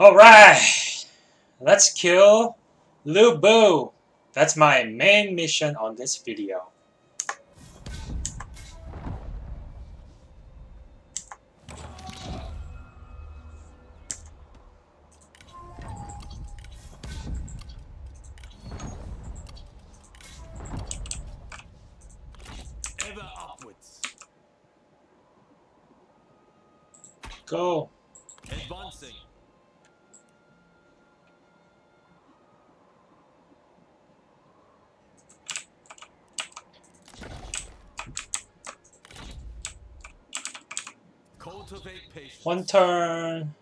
Alright, let's kill Lü Bu. That's my main mission on this video. Ever upwards. Go. Advancing. One turn.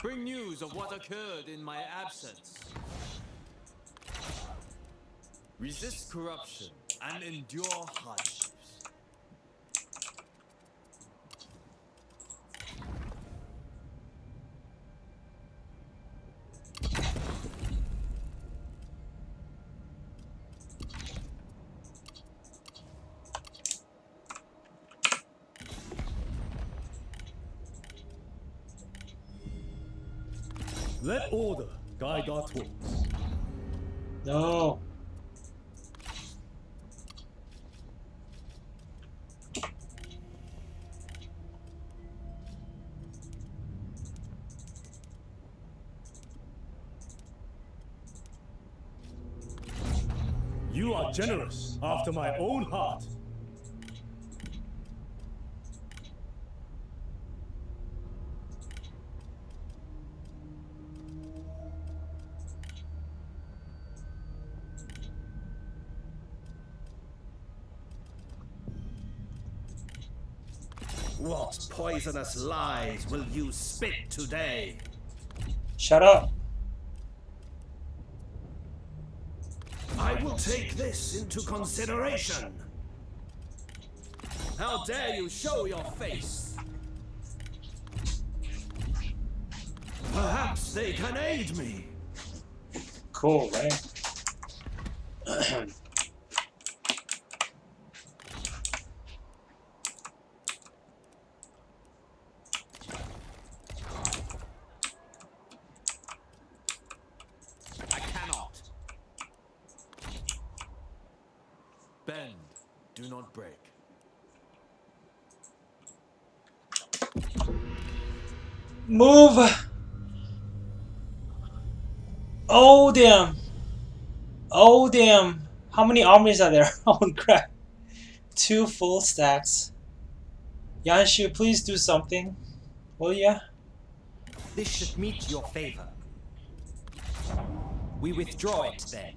Bring news of what occurred in my absence. Resist corruption and endure hardships. Let order guide our talks. No. You are generous after my own heart. What poisonous lies will you spit today? Shut up. I will take this into consideration. How dare you show your face? Perhaps they can aid me. Cool, right? Do not break. Move. Oh damn. Oh damn. How many armies are there? Oh crap. Two full stacks. Yan Shu, please do something. Will ya? This should meet your favor. We withdraw it then.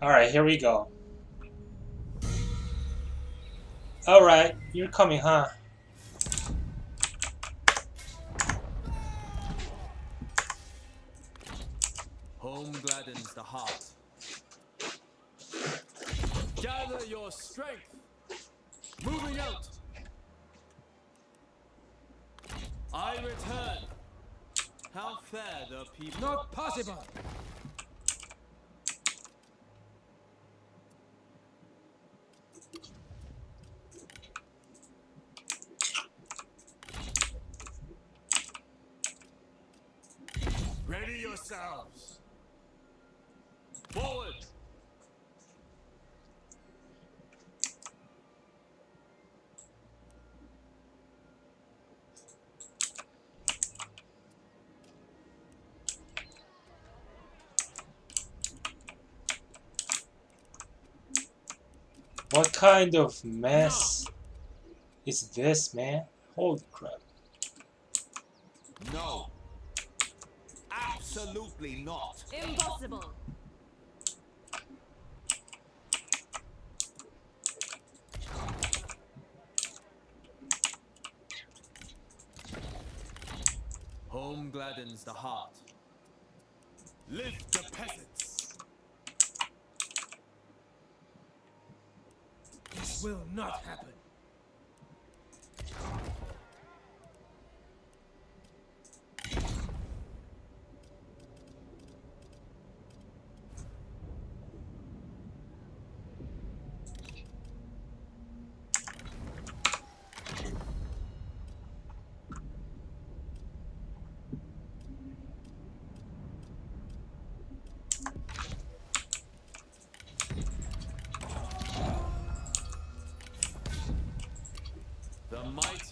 Alright, here we go. Alright, you're coming, huh? Home gladdens the heart. Gather your strength. Moving out. I return. How fair the people. Not possible. Ready yourselves. Forward. What kind of mess is this, man? Holy crap. No. Absolutely not. Impossible. Home gladdens the heart. Lift the peasants. This will not happen.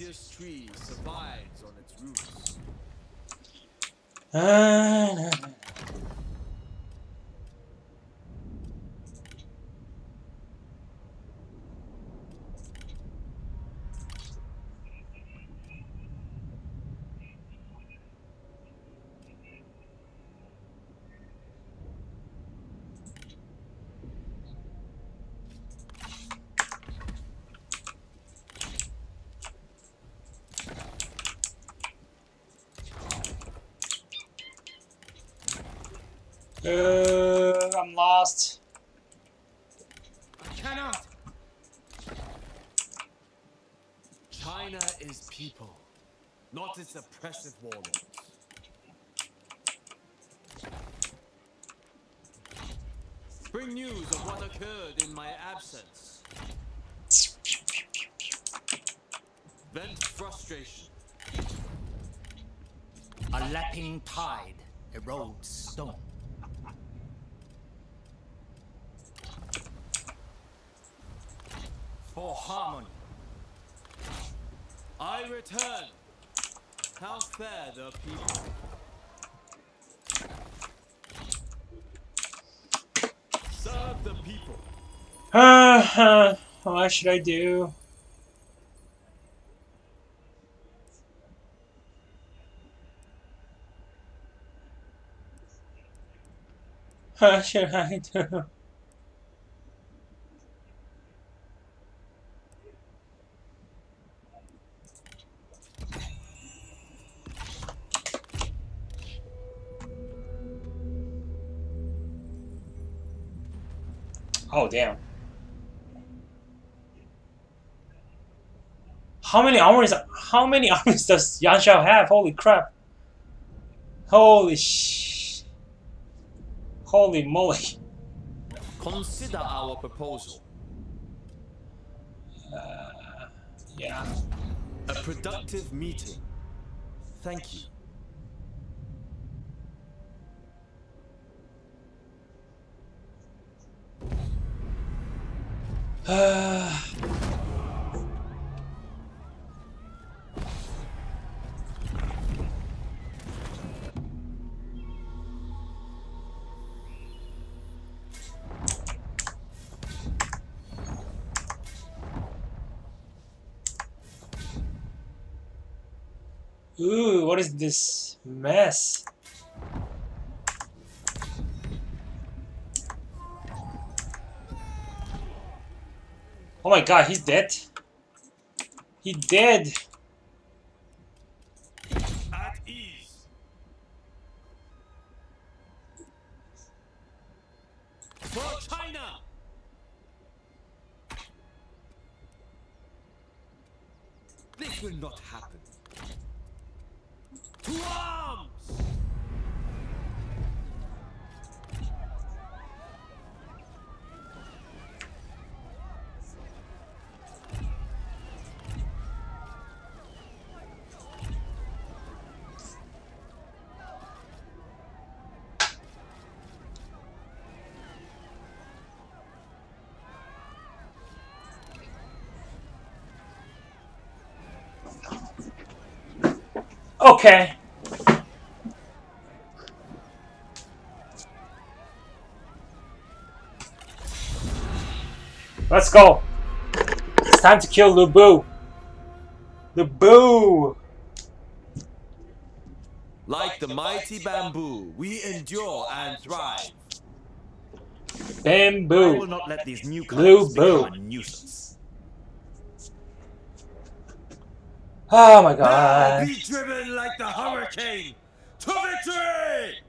mightiest tree survives on its roots. No. I'm lost. I cannot. China is people, not its oppressive warlords. Bring news of what occurred in my absence. Vent frustration. A lapping tide erodes stone. For harmony, I return. How fair the people. Serve the people. What should I do? What should I do? Oh damn! How many armies does Yan Shao have? Holy crap! Holy moly! Consider our proposal. Yeah. A productive meeting. Thank you. Ooh, what is this mess? Oh my god, he's dead. He dead. At ease. For China. This will not happen. To arms. Okay. Let's go. It's time to kill Lü Bu. Lü Bu. Like the mighty bamboo, we endure and thrive. Bamboo. I will not let these newcomers become a nuisance. Oh my god. Now be driven like the hurricane to victory!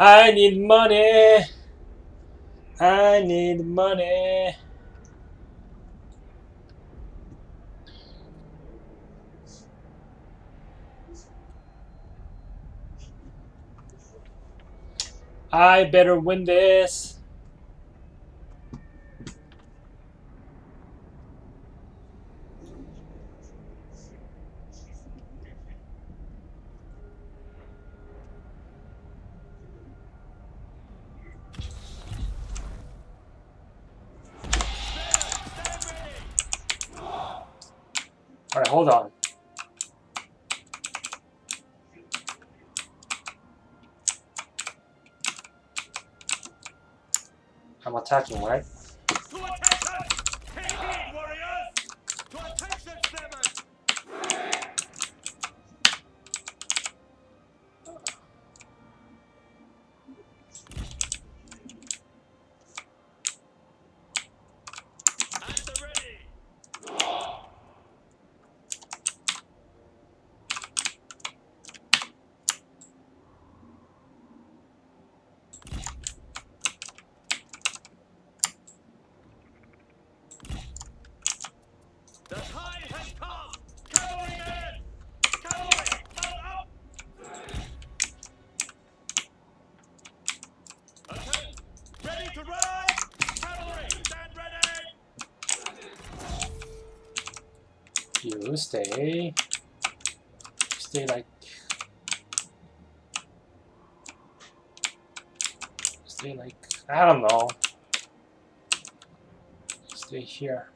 I need money. I need money. I better win this. hold on. I'm attacking, right? You stay like, I don't know, stay here.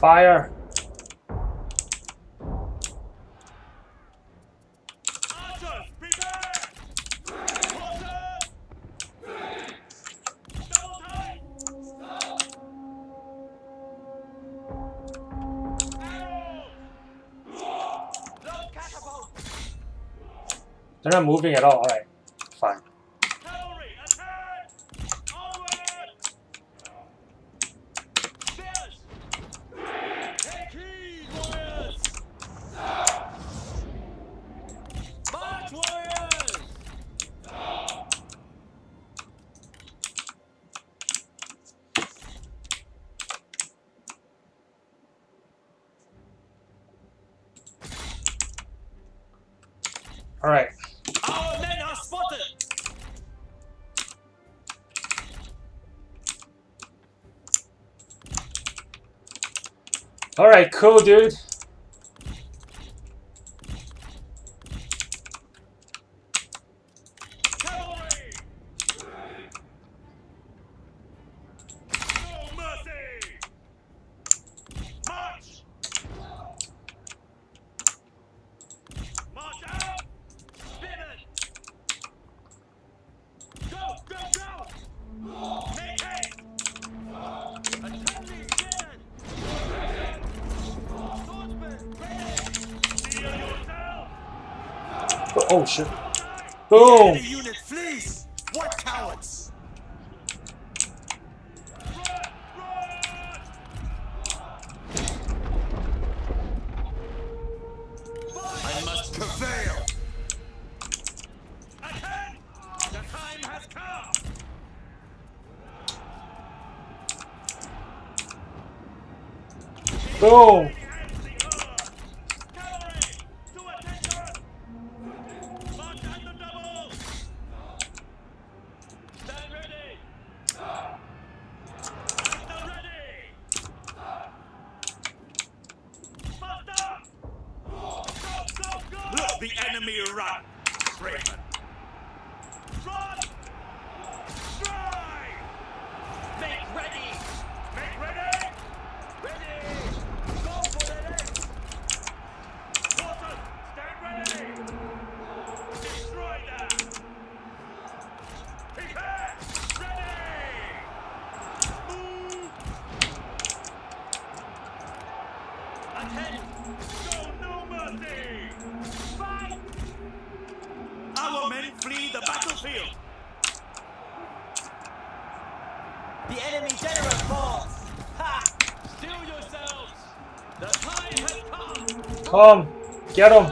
Fire! They're not moving at all, alright. Alright, cool, dude. Oh shit. Boom! Unit, please. What cowards? I must prevail. Attack! The time has come. Boom! Come, get him!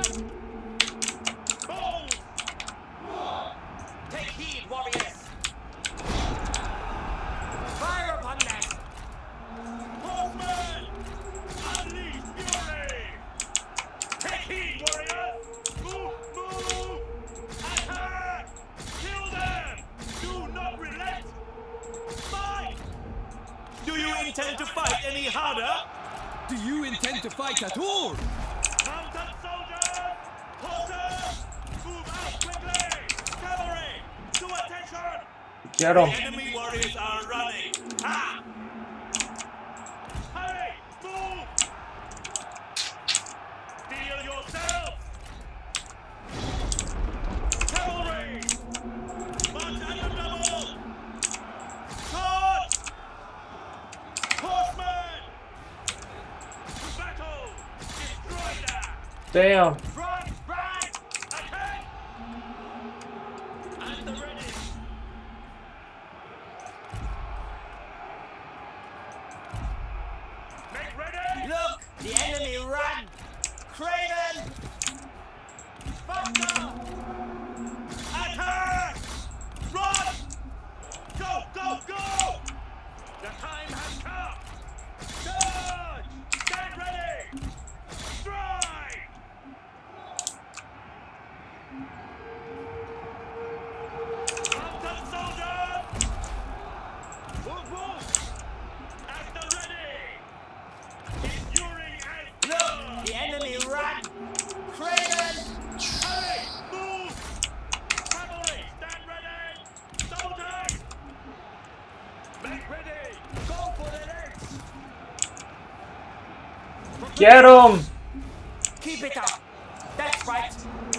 Take heed, warriors! Fire upon them! Horsemen! Unleash fury! intend to fight any harder? Do you intend to fight at all? Mounted soldiers! Horses! Move out quickly! Cavalry! To attention! Get on. Enemy warriors are running! Ha! Hurry! Move! Deal yourself! Cavalry! March at the double! Sword! Horsemen! To battle! Destroy that! Damn! Front, back! Attack! At the ready! Make ready! Look! The enemy run! Craven! Faster! Attack! Run! Go, go, go! The time has come! Charge! Get ready! Strike! Mounted soldiers! Move, move! At the ready! Enduring and look! The enemy run! Craven! Hurry! Move! Cavalry! Stand ready! Soldiers! Make ready! Go for the next! Get him! Keep it up! That's right! Spears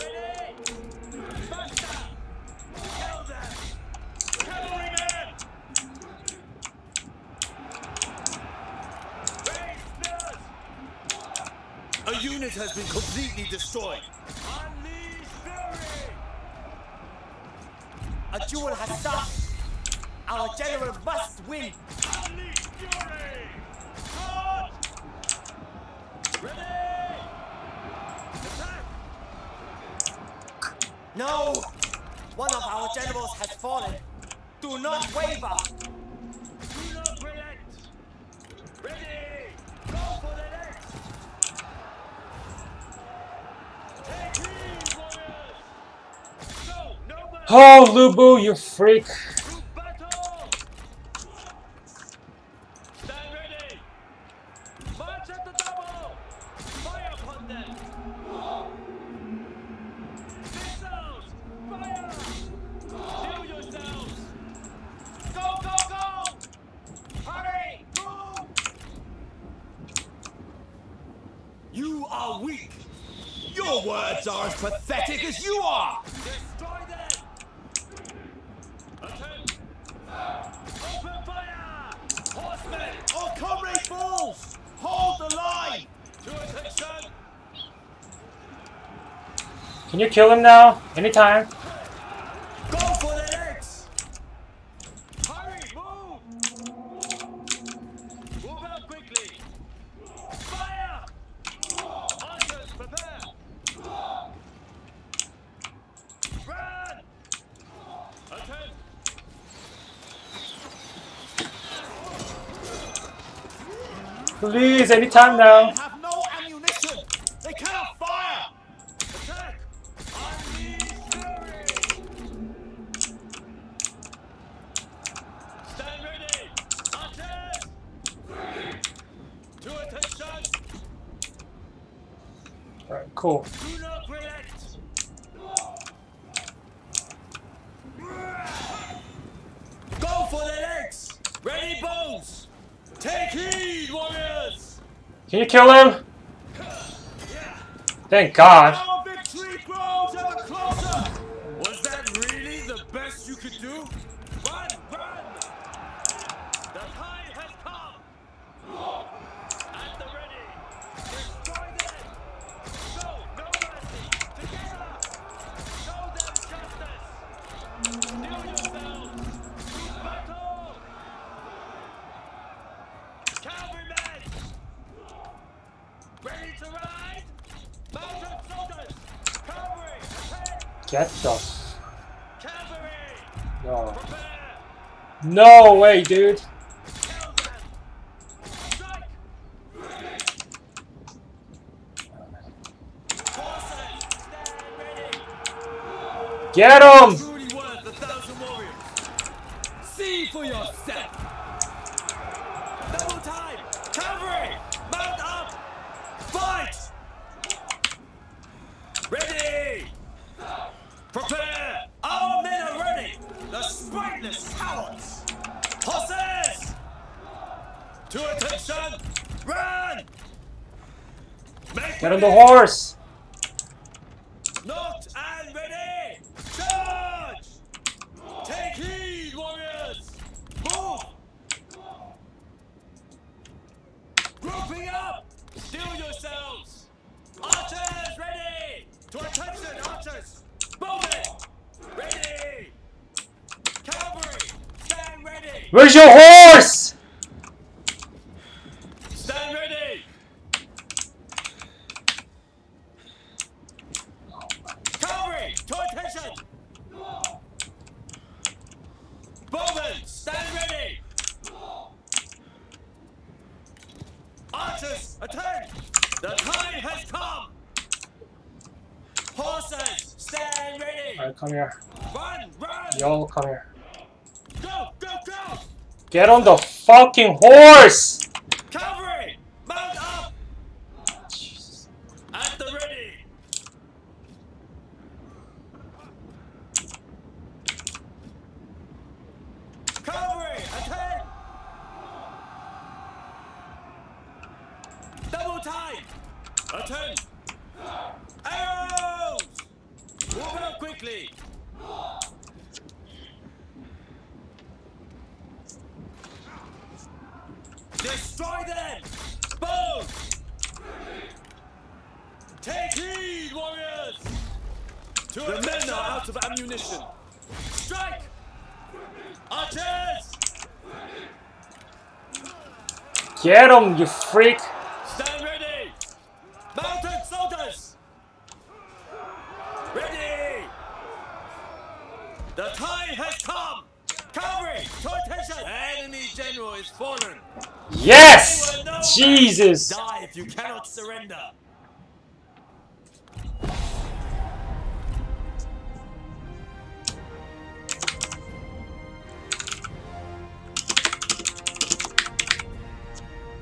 ready! Faster! Tell them! Cavalrymen! Raise spears! A unit has been completely destroyed. Unleash fury! A duel has started. Our general must win. Unleash fury! Charge! Ready! Attack! No! One of our generals has fallen. Do not waver. Do not relax! Ready! Go for the next! Take these warriors! Go! No man! Oh, Lü Bu, you freak! To battle! Stand ready! March at the double! Fire upon them! Missiles! Fire! Kill yourselves! Go, go, go! Hurry! Move! You are weak! Your words are as pathetic as you are! Destroy them! Attack! Open fire! Horsemen! Our comrade falls! Hold the line! To attention! Can you kill him now? Anytime. Go for the legs! Hurry! Move! Move out quickly! Fire! Archers, prepare! Run! Attack! Please, anytime now. They have no ammunition! They cannot fire! Attack! Unleash fury! Stand ready! Archers! To attention! Alright, cool. Do not relax! Go for the legs! Ready, bones! Take heed, warriors! Can you kill him? Yeah. Thank God. Our victory grows ever closer! Was that really the best you could do? Run, run! The time has come! At the ready! Destroy them! Show no mercy! Together! Show them justice! Steal yourselves! To battle! Cavalrymen! Ready to ride! Mounted soldiers! Cavalry! Attack! Get us. Cavalry! No. Prepare! No way, dude. Kill them! Strike! Horses! Stand ready! Get him! Truly worth 1,000 warriors! See for yourself! son! Run! Get on the horse! Not and ready! Charge! Take heed, warriors! Move! Grouping up! Steal yourselves! Archers ready! To attention, archers! Bowmen! Ready! Cavalry! Stand ready! Where's your horse? Stand ready! Cavalry! To attention! Bowmen! Stand ready! Archers, attack! The time has come! Horses, stand ready! Alright, come here. Run, run! Yo, come here. Go, go, go! Get on the fucking horse! Cavalry, mount up! Jesus. At the ready! Cavalry, attack! Double time! Attack! Arrows! Move up quickly! Destroy them! Boom! Take heed, warriors! The men are out of ammunition! Strike! Archers! Get him, you freak! Stand ready! Mounted soldiers! Ready! The time has come! Cavalry, to attention! Enemy general is fallen! Yes! Jesus! Die if you cannot surrender!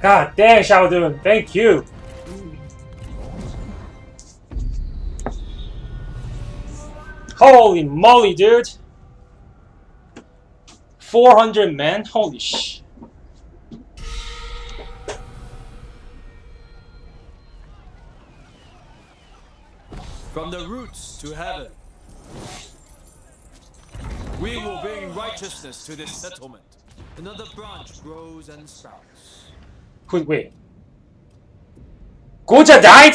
God damn, Xiahou Dun, thank you! Holy moly, dude! 400 men? Holy sh... From the roots to heaven, we will bring righteousness to this settlement. Another branch grows and sprouts. Who, wait. Guo Jia died?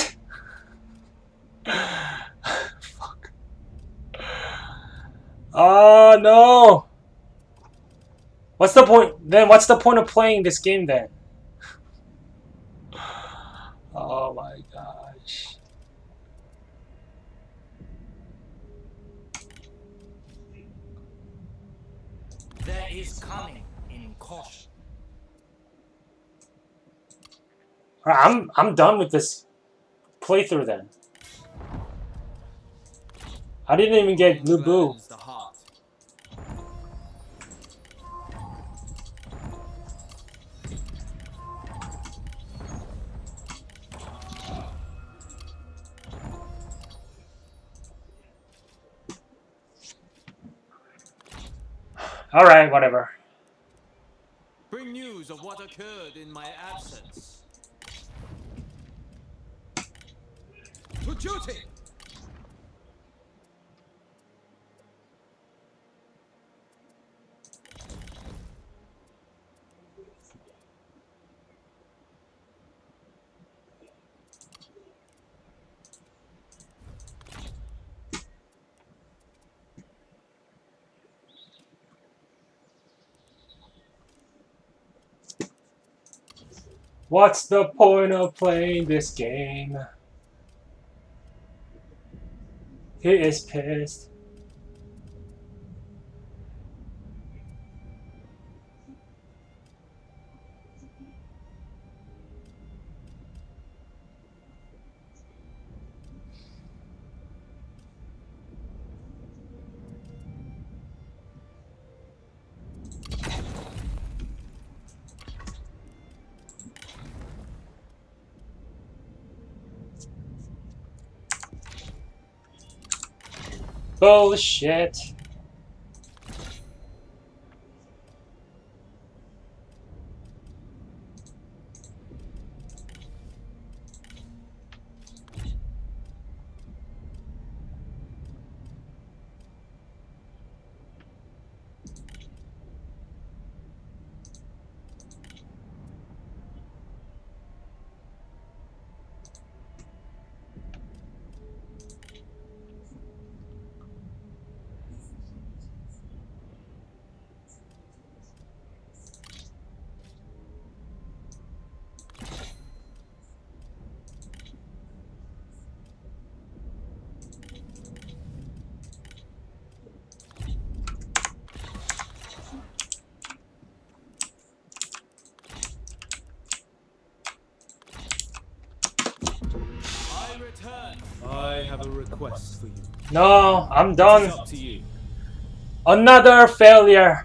Fuck. Oh no. What's the point? Then what's the point of playing this game then? Oh my gosh. There is coming in caution. I'm done with this playthrough then. I didn't even get Lü Bu. All right, whatever. Bring news of what occurred in my absence. To duty. What's the point of playing this game? He is pissed. Bullshit. requests for you. No, I'm done. It's up to you. Another failure.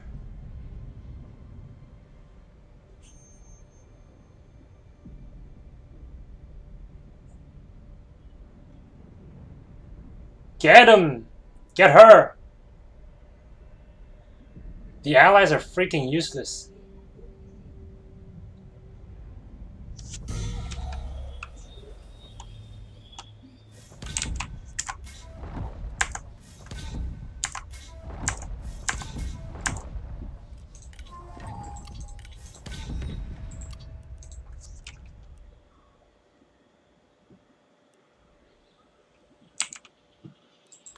Get him! Get her! The allies are freaking useless.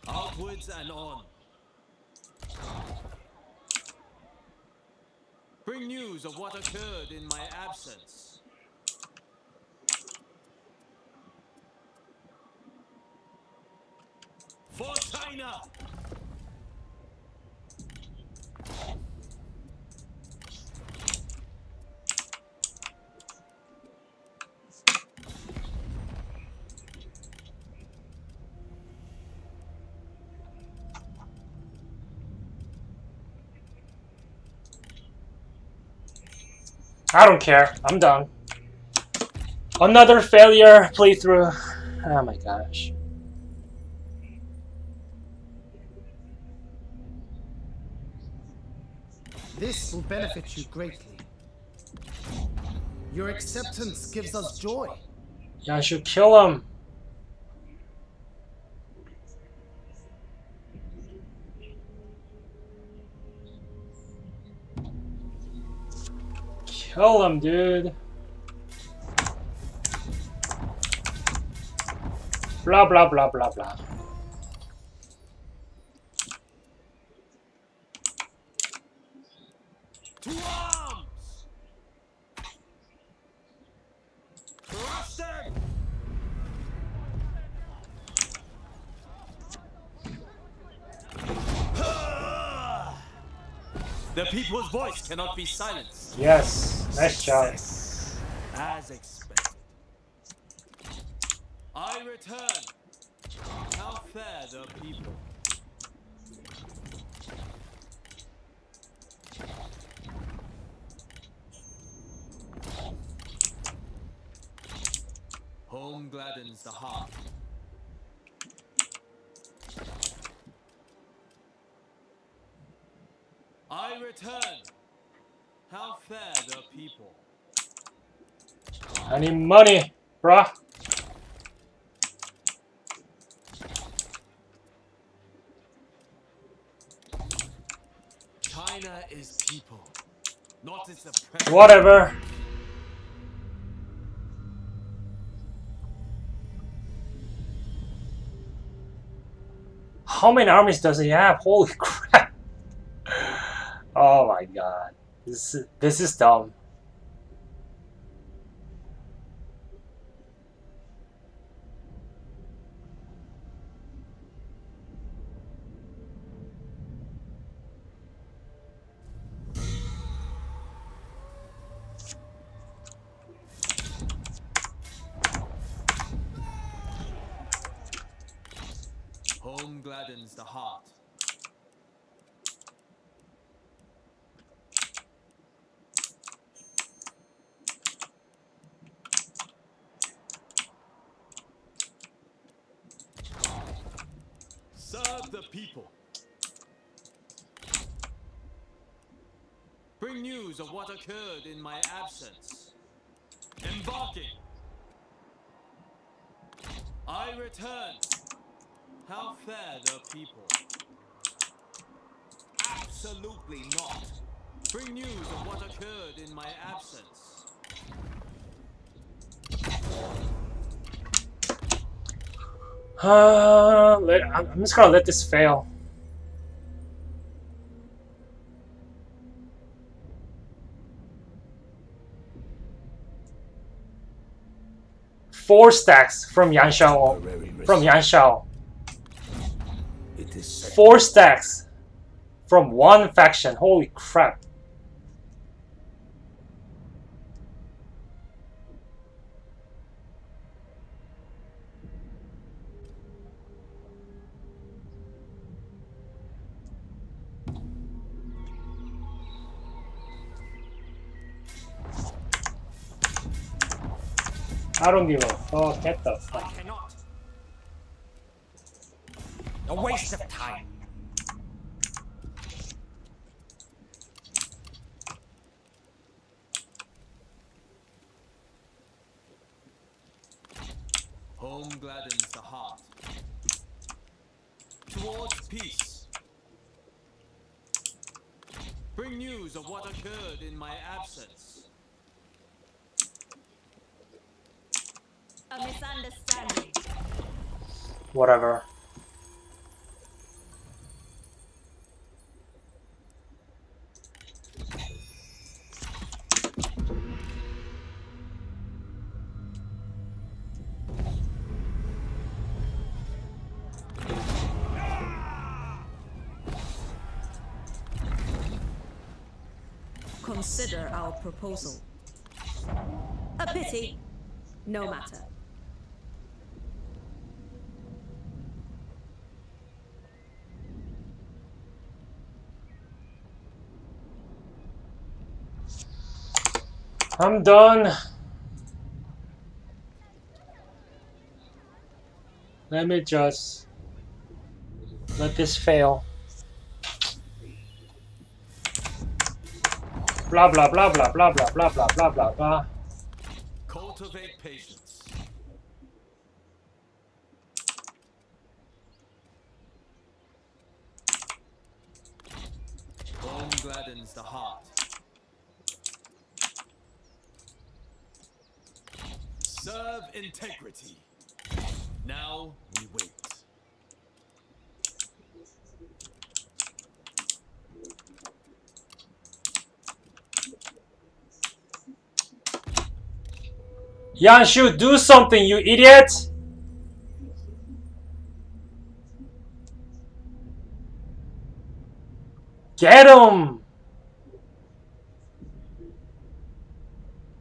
Upwards and on. Bring news of what occurred in my absence. For China. I don't care. I'm done. Another failure playthrough. Oh my gosh. This will benefit you greatly. Your acceptance gives us joy. Yeah, I should kill him. Kill him, dude. Blah, blah, blah, blah, blah. To arms! Crush them! The people's voice cannot be silenced. Yes. Nice job. As expected. I return. How fair the people. Home gladdens the heart. I return. How fair the people. I need money, bruh. China is people, not its oppressors. Whatever. How many armies does he have? Holy crap. Oh my god. This is dumb. Home gladdens the heart. The people. Bring news of what occurred in my absence. Embarking. I return. How fair the people. Absolutely not. Bring news of what occurred in my absence. I'm just gonna let this fail. Four stacks from Yan Shao. Four stacks from one faction. Holy crap. I don't give a fuck. Get the fuck. I cannot. A waste of time. Home gladdens the heart. Towards peace. Bring news of what occurred in my absence. A misunderstanding. Whatever. Consider our proposal. A pity. No matter. I'm done. Let me just let this fail. Blah blah blah blah blah blah blah blah blah blah blah. Cultivate patience. Home gladdens the heart. Serve integrity. Now we wait. Yan Shu, do something, you idiot! Get him!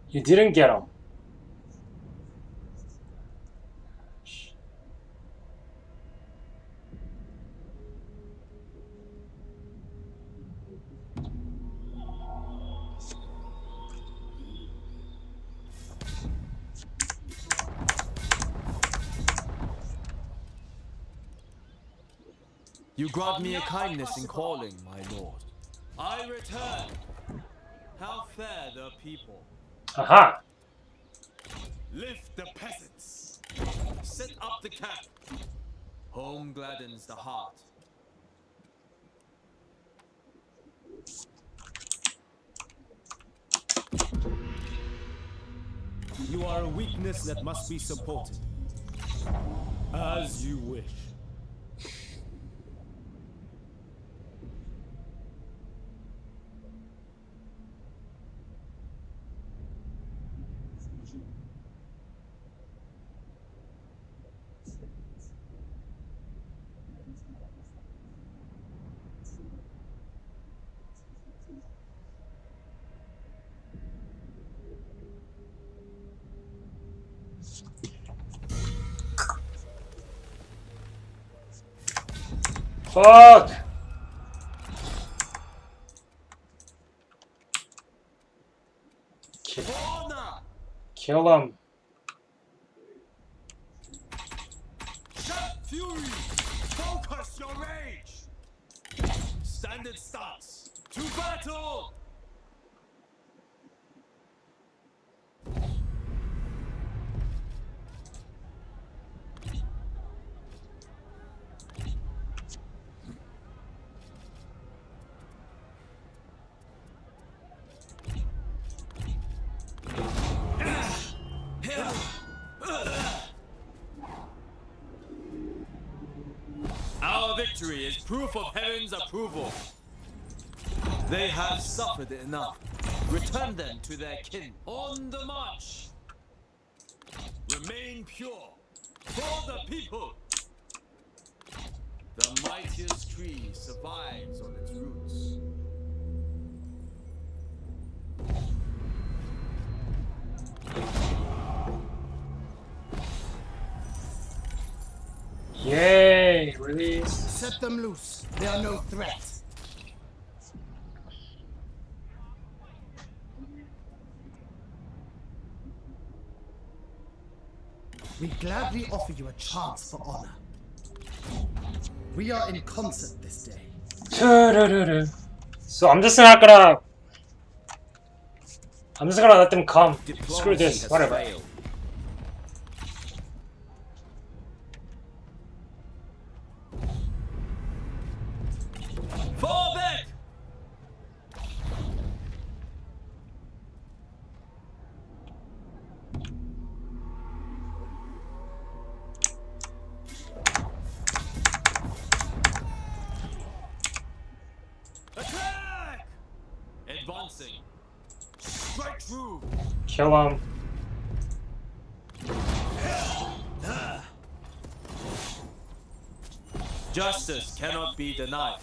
You didn't get him. You grant me a kindness in calling, my lord. I return. How fare the people? Aha! Lift the peasants. Set up the camp. Home gladdens the heart. You are a weakness that must be supported. As you wish. Fuck! Kill him. Shut fury! Focus your rage! Standard starts to battle! Is proof of heaven's approval. They have suffered enough. Return them to their kin. On the march. Remain pure for the people. The mightiest tree survives on its roots. Yay, release. Set them loose. They are no threat. We gladly offer you a chance for honor. We are in concert this day. So I'm just gonna let them come. Diplomacy. Screw this, whatever. Failed. Fall back! Attack! Advancing. Strike through. Kill him. Justice cannot be denied.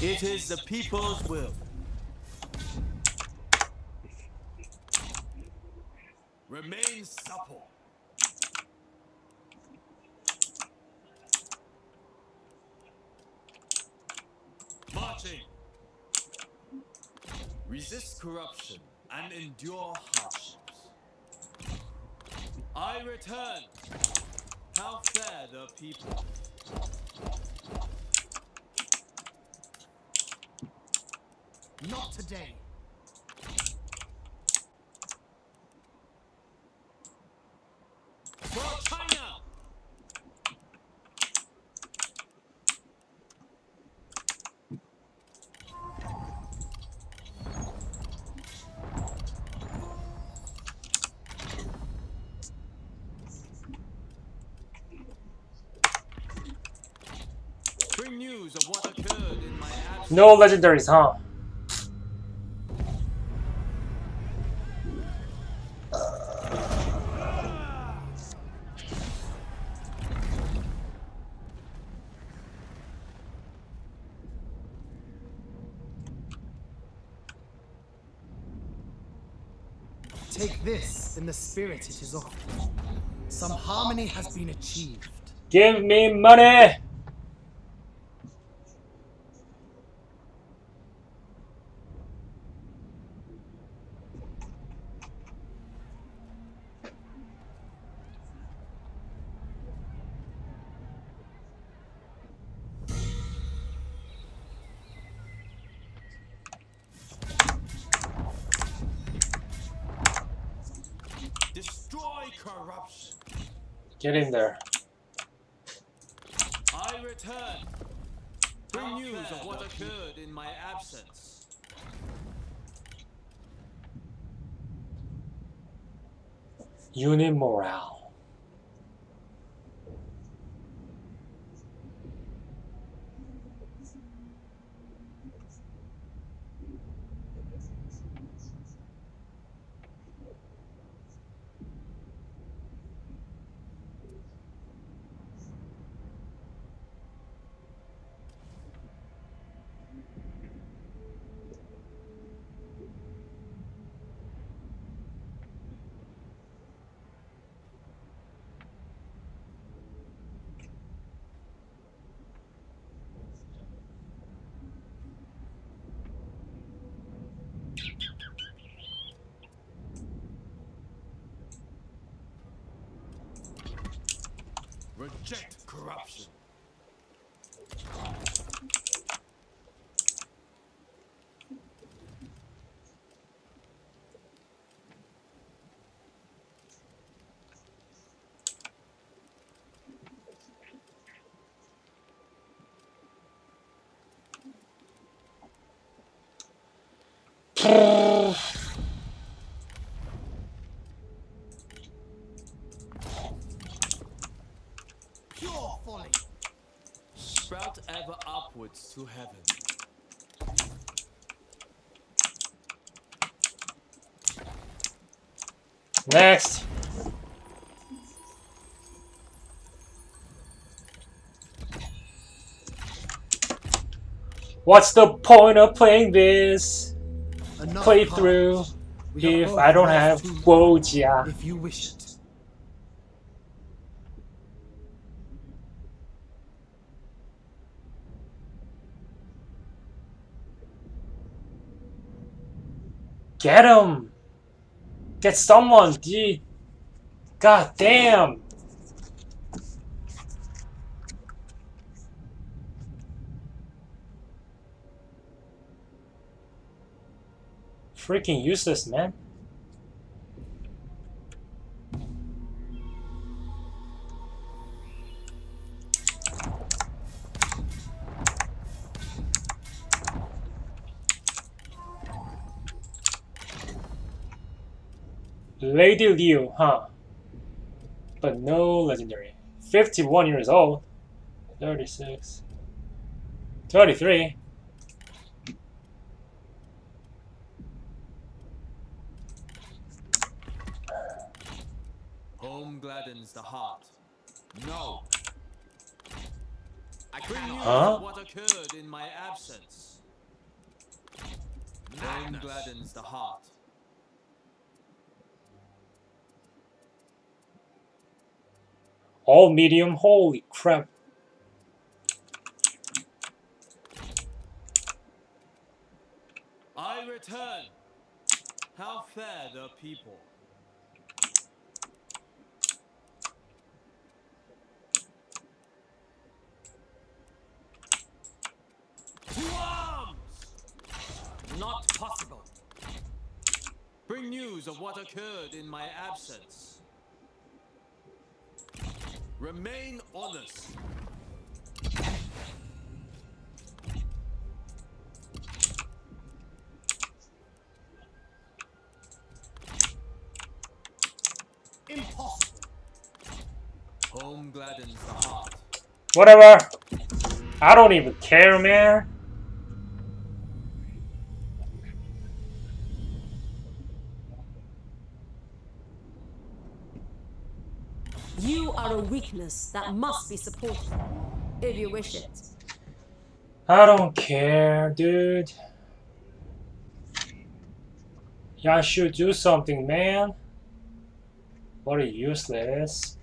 It is the people's will. Remain supple. Marching. Resist corruption and endure hardships. I return. How fair the people. Not today. For China. Bring news of what occurred in my absence. No legendaries, huh? Take this in the spirit it is offered. Some harmony has been achieved. Give me money! Get in there. I return. Bring news of what occurred in my absence. Unit morale. Reject corruption. Sprout ever upwards to heaven. Next. What's the point of playing this playthrough if I don't have Guo Jia? If you wish it. Get him! Get someone, gee! God damn! Freaking useless, man. Lady Liu, huh? But no legendary. 51 years old. 36. 33. Home gladdens the heart. No. I couldn't know what occurred in my absence. Home gladdens the heart. All medium, holy crap. I return. How fair the people. To arms! Not possible. Bring news of what occurred in my absence. Remain honest. Impossible. Home gladdens the heart. Whatever. I don't even care, man. You are a weakness that must be supported, if you wish it. I don't care, dude. Yan Shu, do something, man. What a useless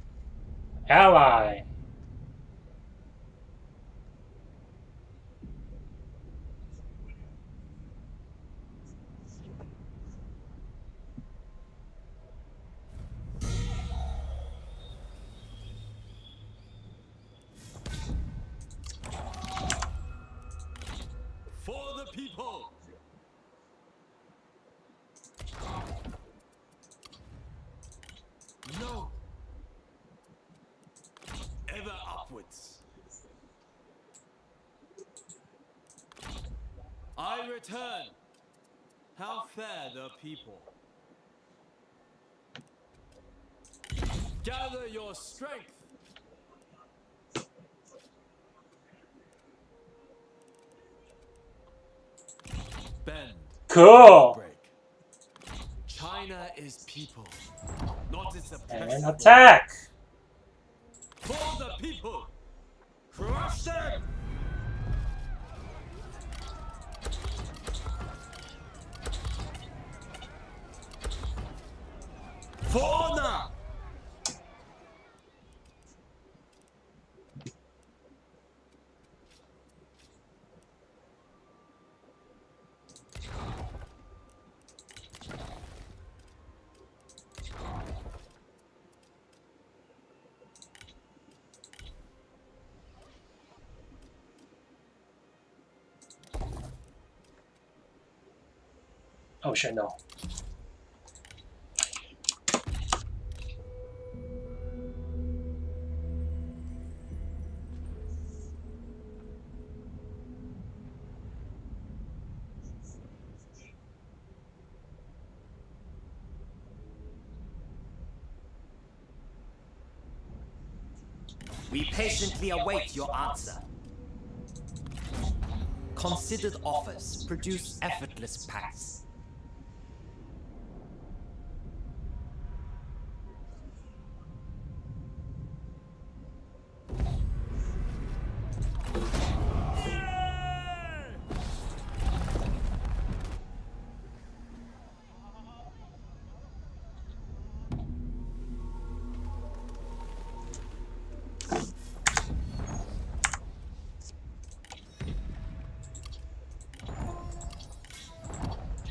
ally. I return. How fair the people. Gather your strength. Bend. Cool. Break. China is people, not its oppressors. And attack. For the people. Crush them. Honor. Oh shit, no. We patiently await your answer. Considered offers produce effortless pacts.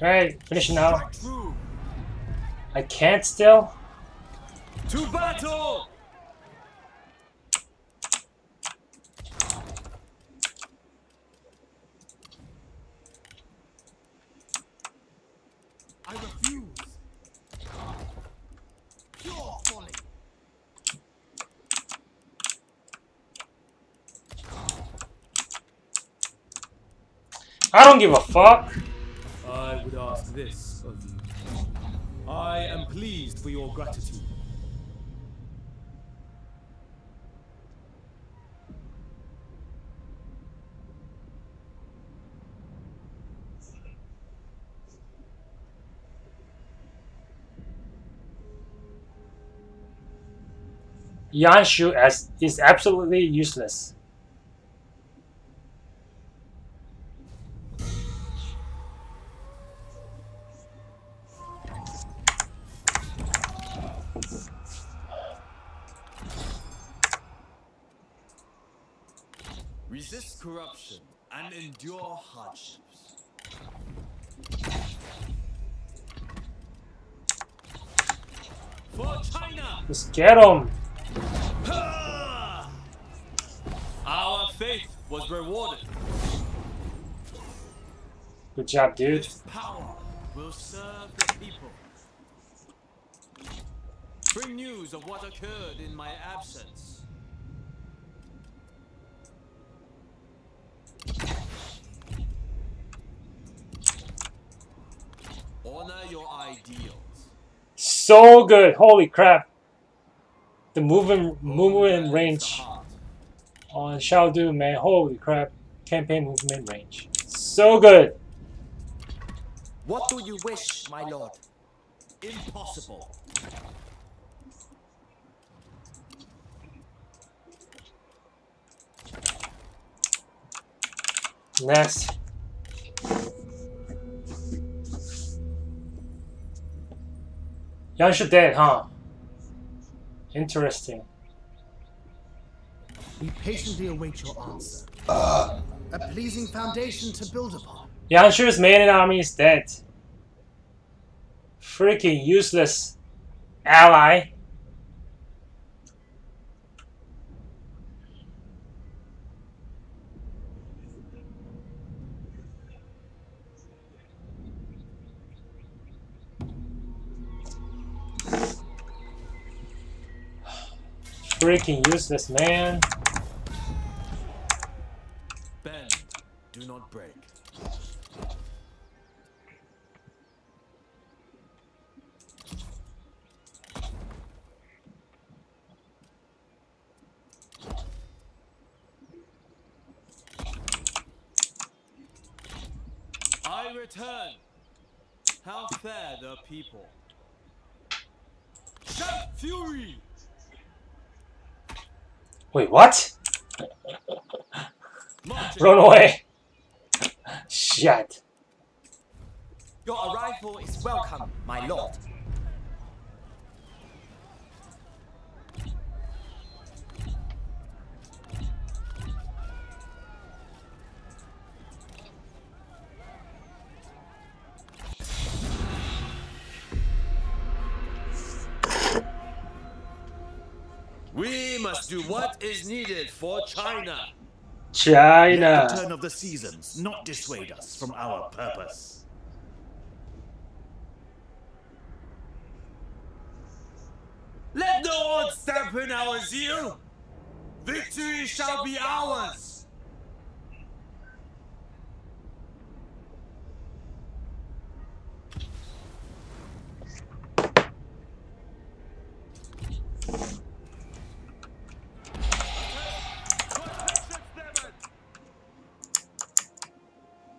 Alright, finish it now. I can't still? To battle! I refuse. Pure folly. I don't give a fuck. I would ask this of you. I am pleased for your gratitude. Yan Shu is absolutely useless. Resist corruption and endure hardships. For China! Let's get him! Our faith was rewarded. Good job, dude. This power will serve the people. Bring news of what occurred in my absence. Honor your ideals. So good, holy crap. The movement range on Xiahou Dun, man, holy crap. Campaign movement range. So good. What do you wish, my lord? Impossible. Next. Yan Shu dead, huh? Interesting. We patiently await your answer. A pleasing foundation to build upon. Yan Shu's main army is dead. Freaking useless ally. Freaking useless, man. Bend, do not break. I return. How fare the people? Shout fury! Wait, what? Run away! Shit! Your arrival is welcome, my lord. We must do what is needed for China. Let the turn of the seasons not dissuade us from our purpose. Let the odds dampen our zeal. Victory shall be ours.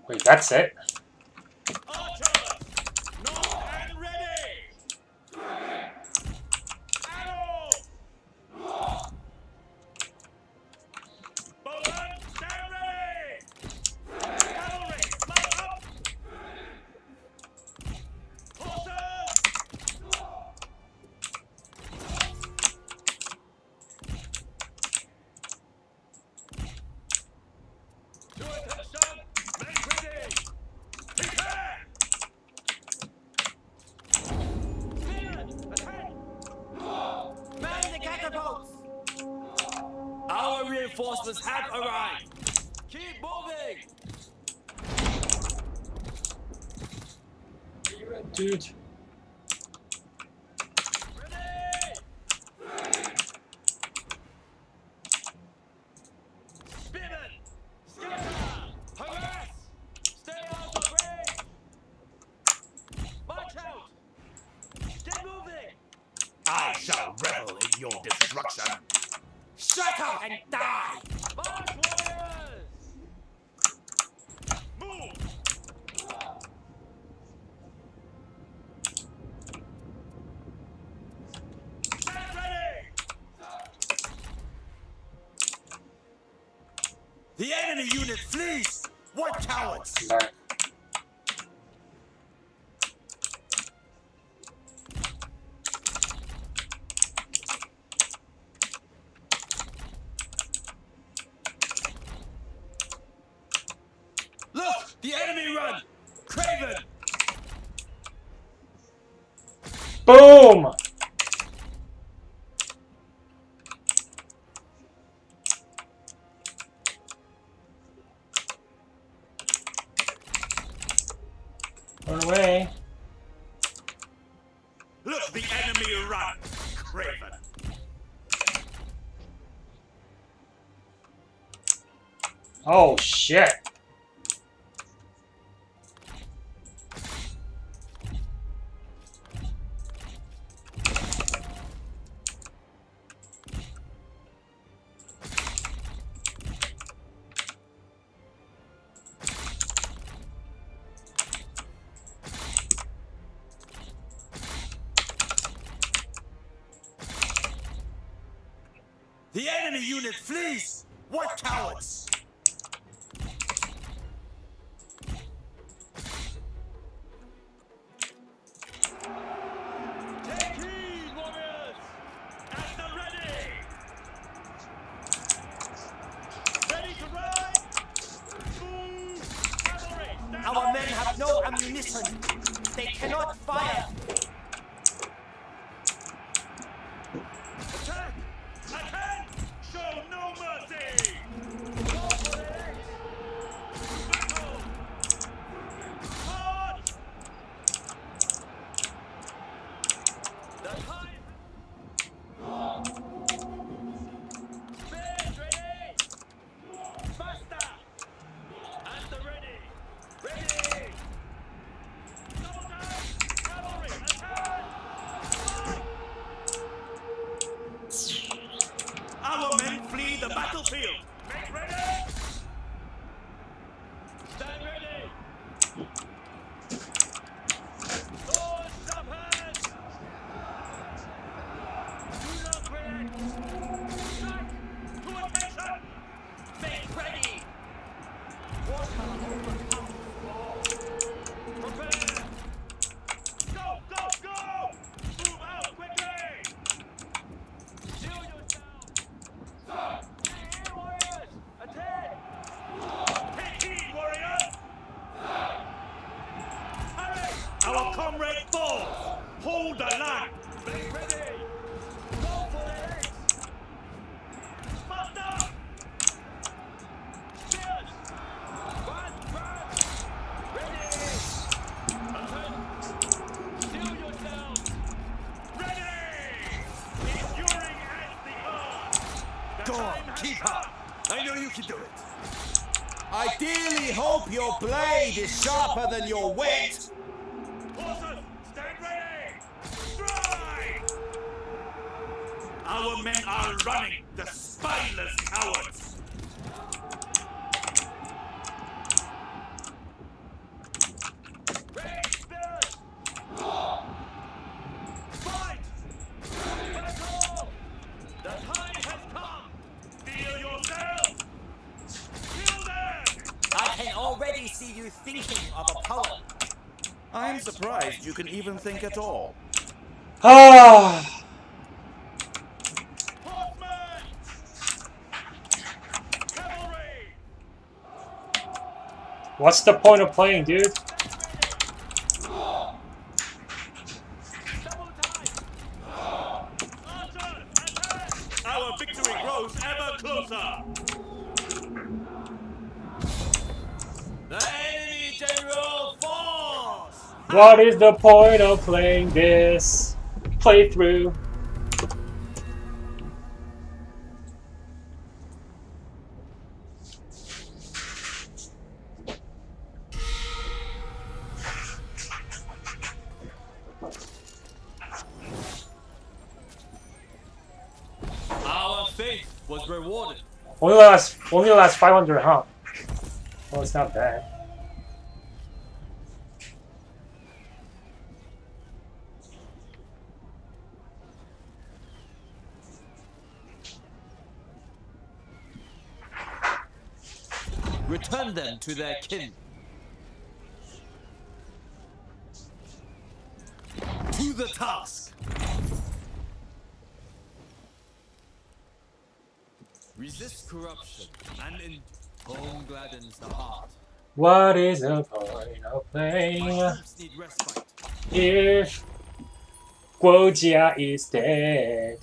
Wait, that's it? Reinforcements have arrived. Keep moving. Dude. The enemy unit flees! What cowards! Look! The enemy run! Craven! Boom! Oh shit. The enemy unit flees. What cowards! They cannot fire! Attack! Attack! Show no mercy! Battle! Hard! The time! Spears ready! Faster! At the ready! Ready! Battlefield. Make ready. Stand ready. Swords up hands. Do not react. Strike to attention. Make ready. What overcome? Prepare. Go, go, go. Move out quickly. Shield yourself. Stop. Comrade falls! Hold the line! Be ready! Go for it! Faster! Cheers! Run! Ready! Attention! Steal yourself! Ready! Enduring as the earth! Go on, keep up! I know you can do it! Ideally hope your blade is sharper than your wit! Our men are running, the spineless cowards! Raise spirit! Fight! Battle! The time has come! Feel yourself! Kill them! I can already see you thinking of a poem. I'm surprised you can even think at all. Ah! What's the point of playing, dude? Our victory grows ever closer. What is the point of playing this playthrough? Our faith was rewarded. Only last 500, huh? Well, it's not bad. Return them to their kin. To the task. Resist corruption and in home gladdens the heart. What is the point of playing if Guo Jia is dead?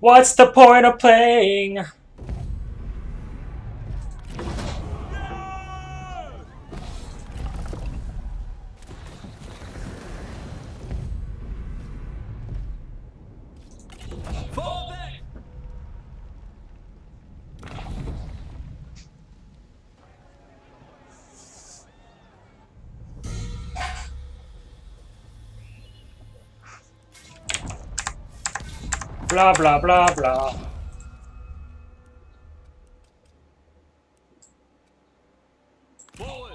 What's the point of playing? No! Fall back! Blah blah blah blah. Forward.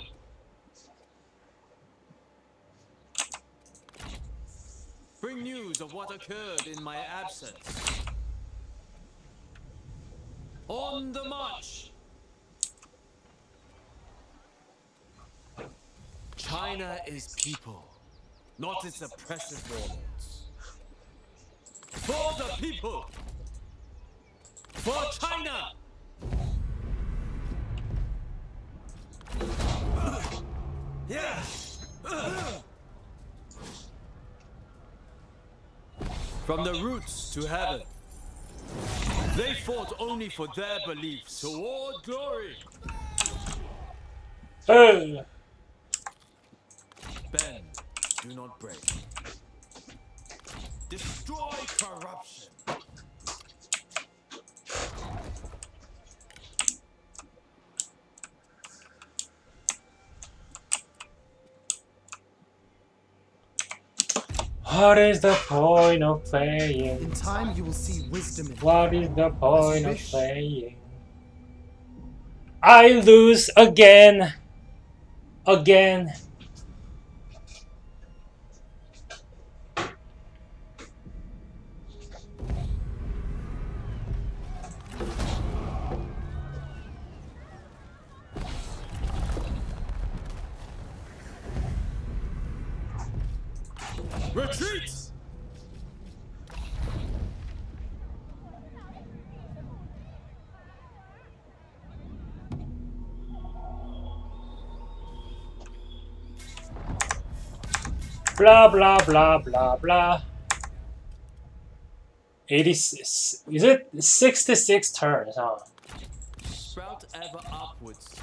Bring news of what occurred in my absence. On the march. China is people, not its oppressive laws. For the people! For China! Yes! From the roots to heaven, they fought only for their beliefs toward glory. Hey. Bend, do not break. Destroy corruption. What is the point of playing? In time you will see wisdom in what is the point of playing? I lose again. Again. Retreat! Blah blah blah blah blah. 86. Is it 66 turns? Huh? Sprout ever upwards.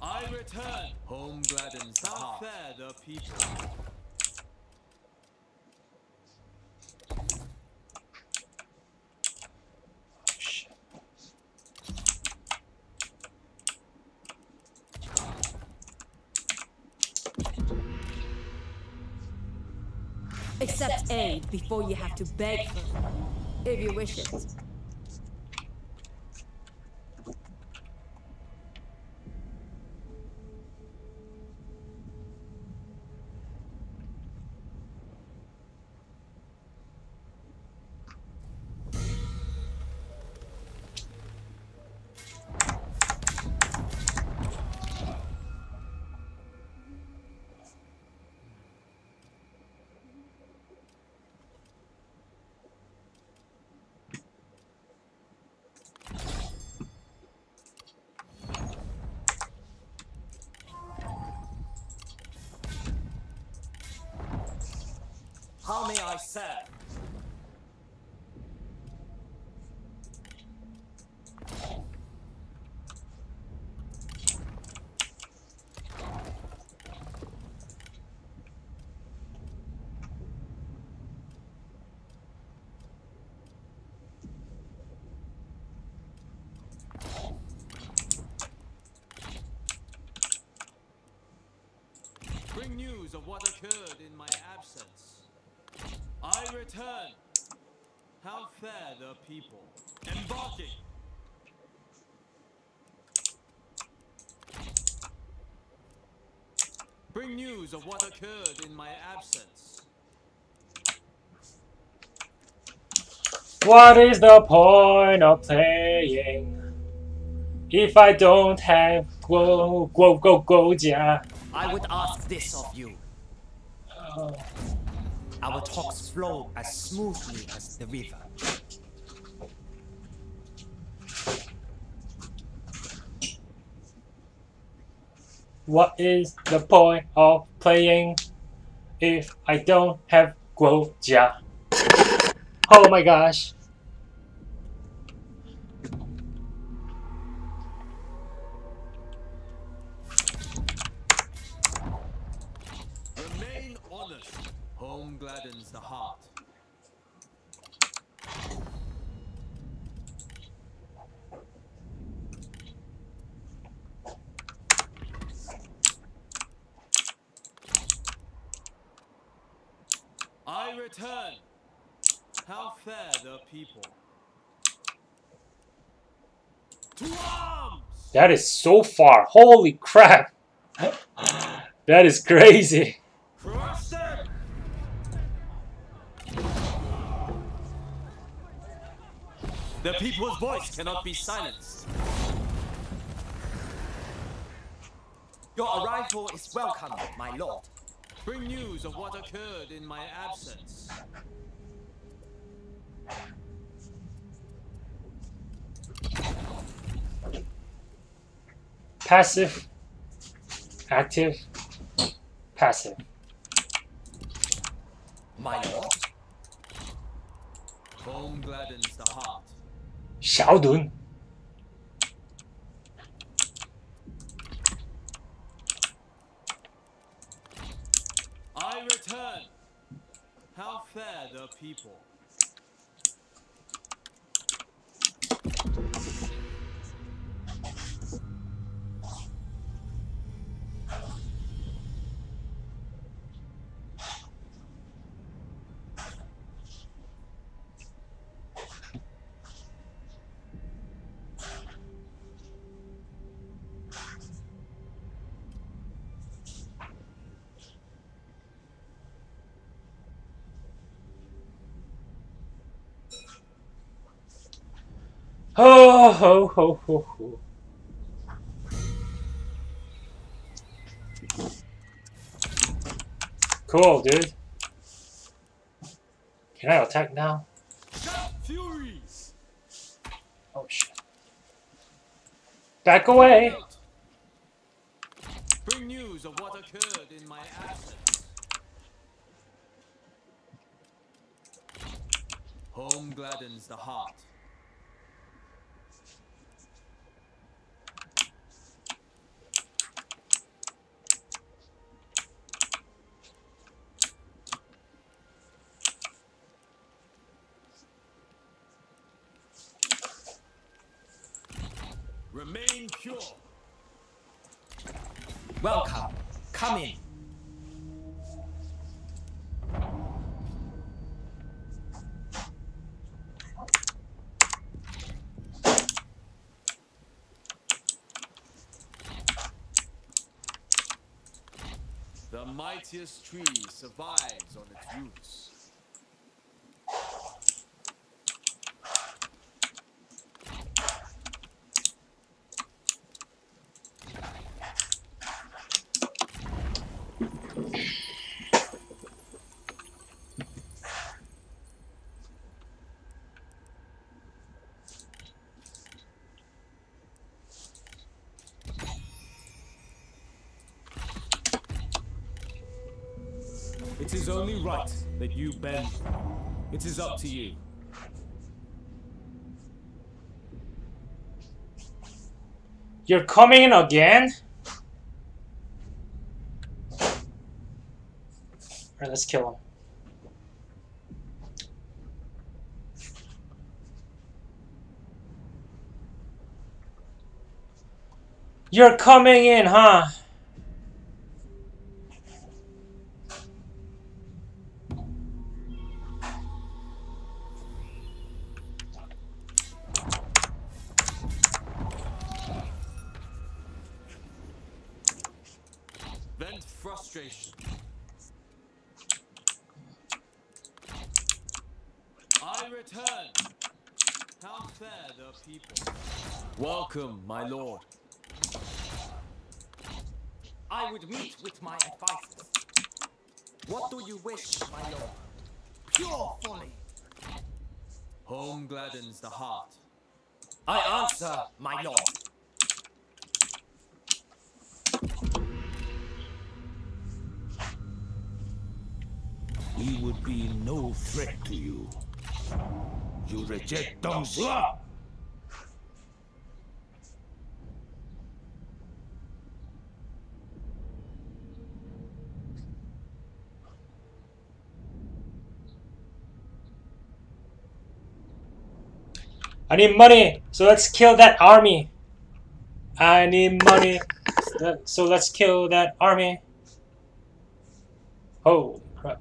I return. Home gladdens the heart. The people. Accept aid before you have to beg for it, if you wish it. How may I serve? Bring news of what occurred in my absence. I return. How fare the people? Embarking. Bring news of what occurred in my absence. What is the point of playing if I don't have Guo Jia? I would ask this of you. Our talks flow as smoothly as the river. What is the point of playing if I don't have Guo Jia? Oh my gosh. Gladdens the heart. I return. How fare the people? To arms! That is so far. Holy crap. That is crazy. The people's voice cannot be silenced. Your arrival is welcome, my lord. Bring news of what occurred in my absence. Passive, active, passive. My lord. Home gladdens the heart. Xiahou Dun. I return. How fare the people? Oh, ho, ho, ho, ho. Cool, dude. Can I attack now? Furies. Oh, shit. Back away. Bring news of what occurred in my absence. Home gladdens the heart. Remain pure. Welcome. Come in. The mightiest tree survives on its roots. It is only right that you bend. It is up to you. You're coming again? Alright, let's kill him. You're coming in, huh? Vent frustration. I return. How fair the people. Welcome, my lord. I would meet with my advisors. What do you wish, my lord? Pure folly. Home gladdens the heart. I answer, my lord. We would be no threat to you. You reject Dong's love. I need money, so let's kill that army. I need money, so let's kill that army. Holy crap.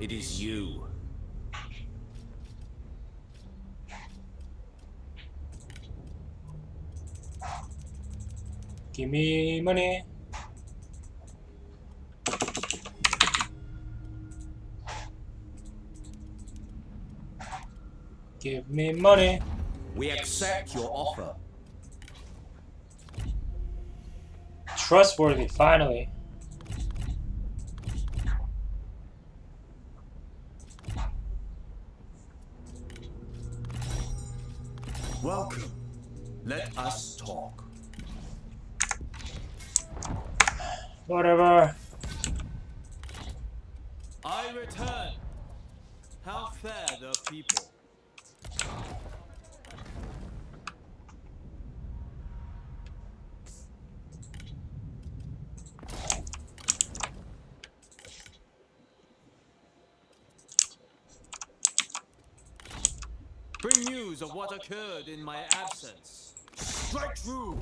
It is you. Give me money. Give me money. We accept your offer. Trustworthy, finally. Welcome. Let us talk. Whatever. I return. How fair the people. Bring news of what occurred in my absence. Strike through!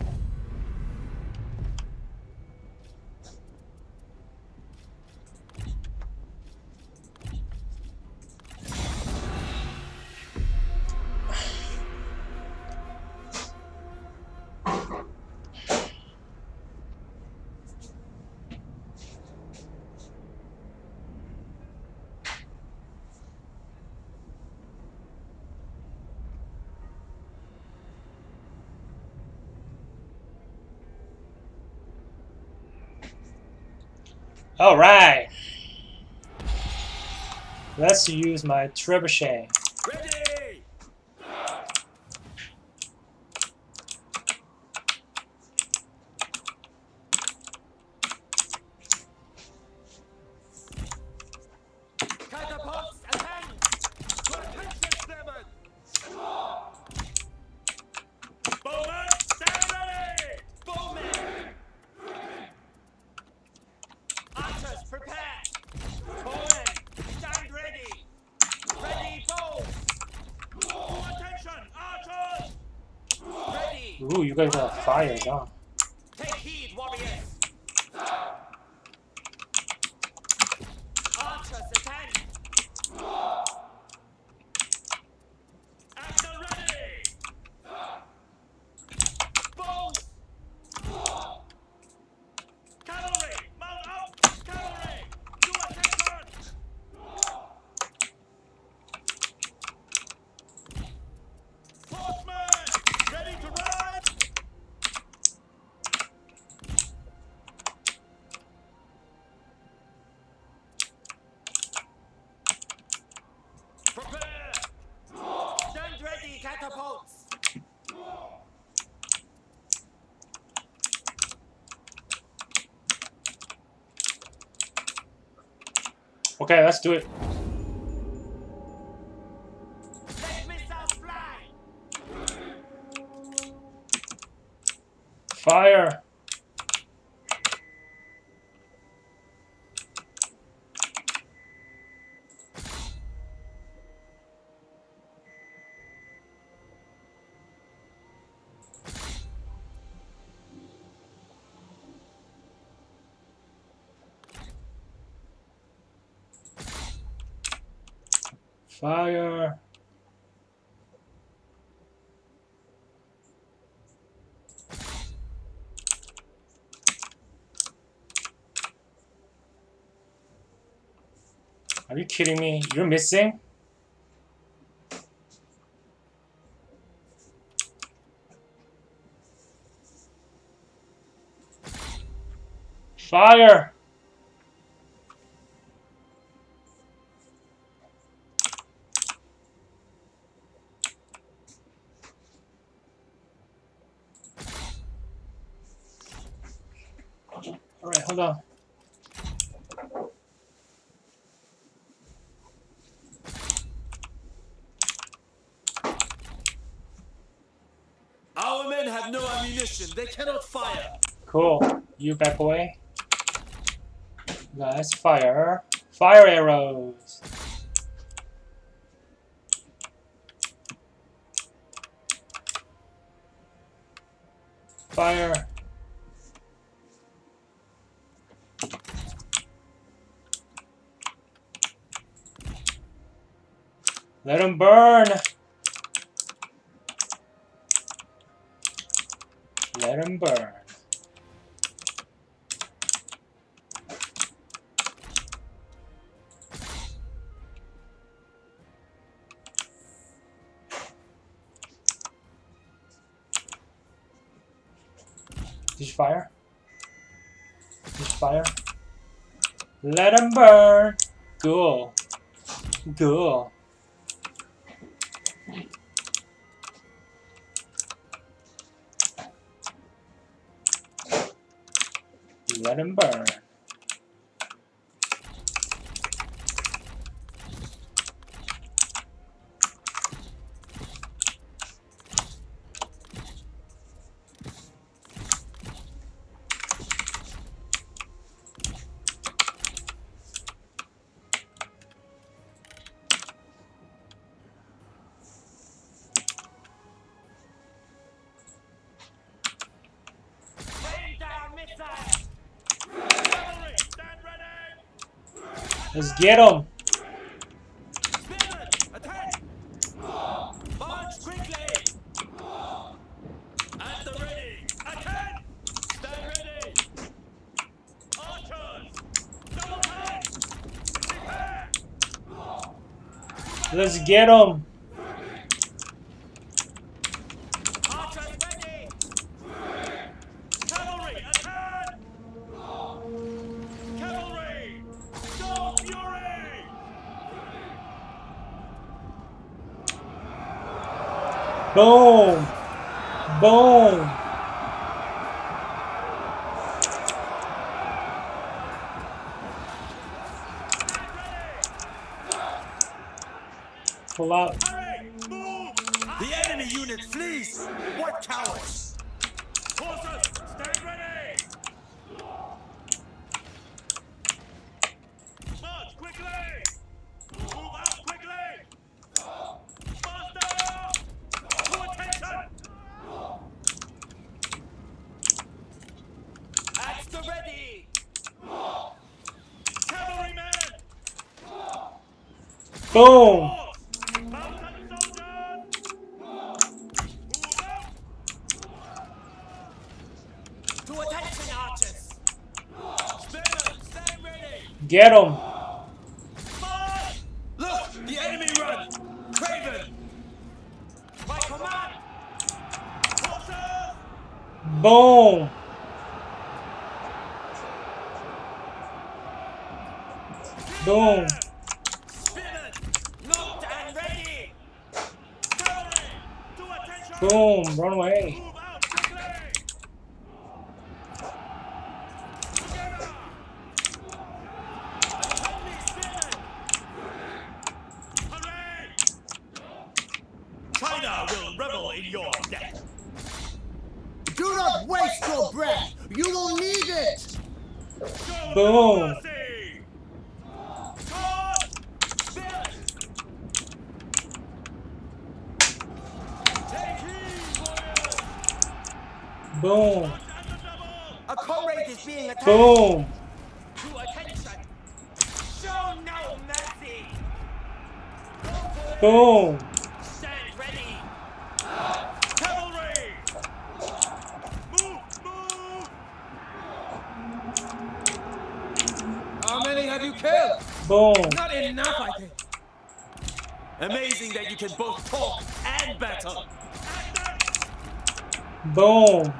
All right, let's use my trebuchet. Ready. Ooh, you guys are fired, huh? Take heed, warriors! Archers attend! Action ready! Bows! Cavalry! Mount up! Cavalry! Do attention! Horsemen! Ready to run! Okay, let's do it. Fire! Fire! Are you kidding me? You're missing? Fire! Alright, hold on. Our men have no ammunition. They cannot fire. Cool. You back away. Let's fire. Fire arrows. Fire. Let them burn. Let them burn. Did you fire? Did you fire? Let them burn. Cool. Cool. Let him burn. Let's get them! Let's get them! Boom! Boom! Pull out. The enemy unit flees! What cowards! Horses, stand ready! March quickly! Move out quickly! Boom! Get him! Look, the enemy run! Craven! By command! Boom! Boom! Boom! Run away! royal breath! You will need it! Boom! Boom! A comrade is being attacked! Boom! To attention! Show no mercy! Boom! Stand ready! Cavalry! Move! Move! How many have you killed? Boom! Not enough, I think! Amazing that you can both talk and battle! Boom!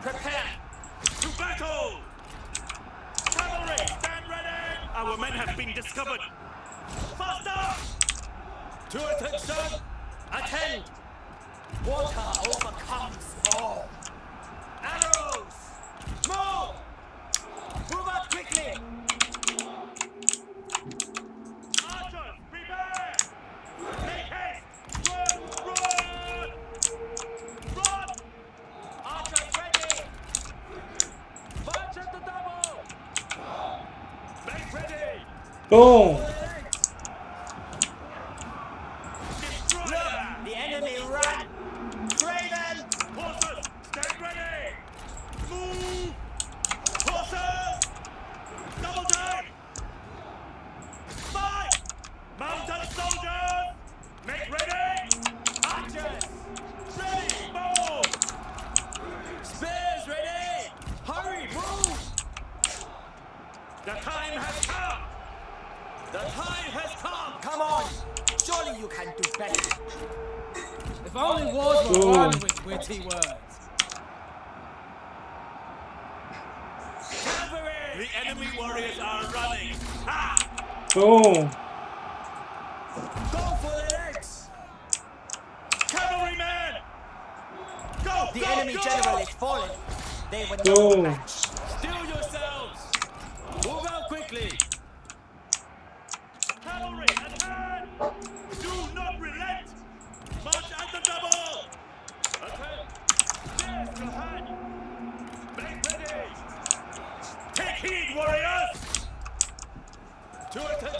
Prepare to battle! Cavalry, stand ready! Our men have been discovered! Faster! To attention! Attend! Water overcomes all! Arrows! Move! Move out quickly! Archers, prepare! Make haste! Run! Run! Run! Archers ready! March at the double! Make ready! Boom!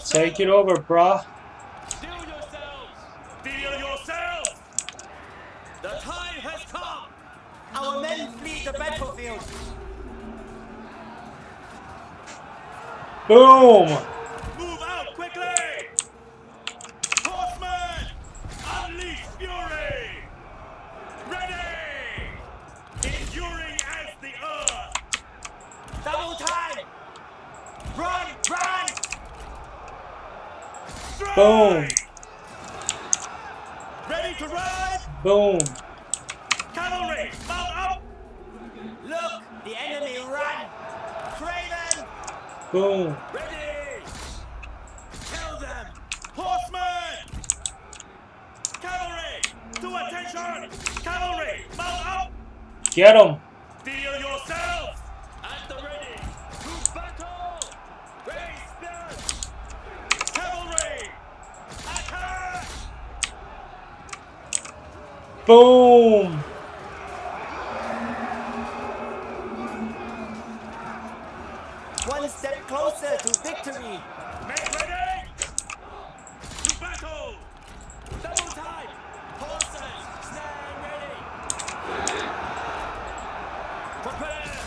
Take it over, brah. Steal yourselves! Steal yourselves! The time has come! Our men flee the battlefield! Boom! Move out quickly! Horsemen! Unleash fury! Ready! Enduring as the earth! Double time! Run! Run! Boom! Ready to ride! Boom! Cavalry, mount up! Look, the enemy run! Craven! Boom! Ready! Kill them! Horsemen! Cavalry, to attention! Cavalry, mount up! Get them! Steal yourselves! At the ready! To battle! Raise them! Boom! One step closer to victory! Make ready! To battle! Double time! Horses, stand ready! Prepare!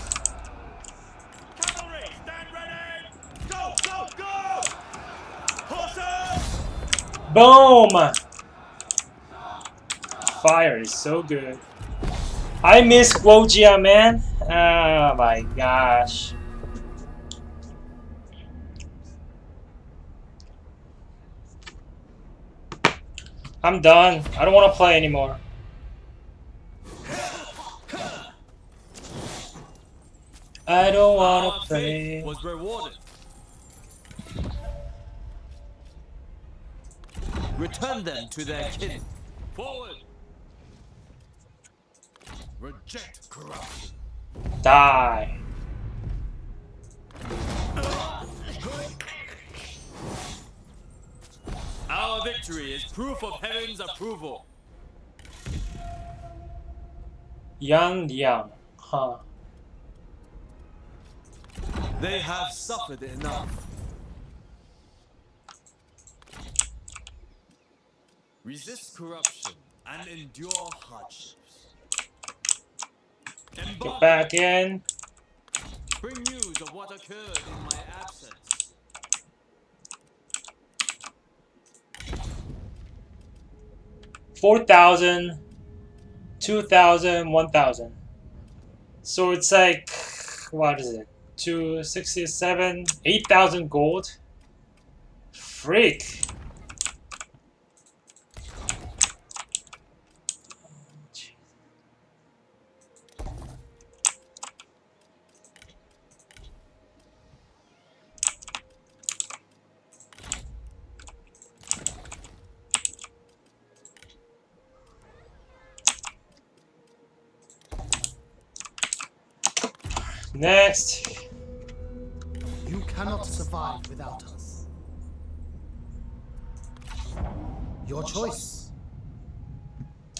Cavalry, stand ready! Go, go, go! Horses! Boom! Fire is so good. I miss Guo Jia, man. Oh my gosh. I'm done. I don't want to play anymore. I don't want to play. Was rewarded. Return them to their kin. Forward. Reject corruption. Die. Our victory is proof of heaven's approval. Yang Yang, huh? They have suffered enough. Resist corruption and endure hardships. Get back in. Bring news of what occurred in my absence. $4,000, $2,000, $1,000. So it's like, what is it? 267, 8,000 gold. Freak. Next. You cannot survive without us. Your choice.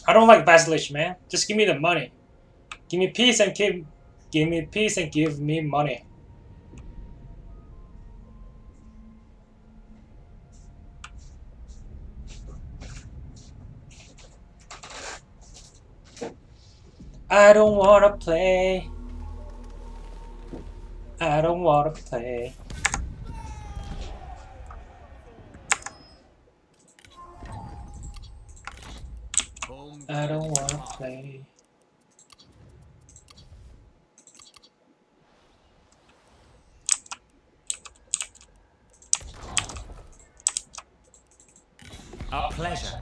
I don't like vacillation, man. Just give me the money. Give me peace and give me money. I don't wanna play. I don't wanna play. I don't wanna play. Our pleasure.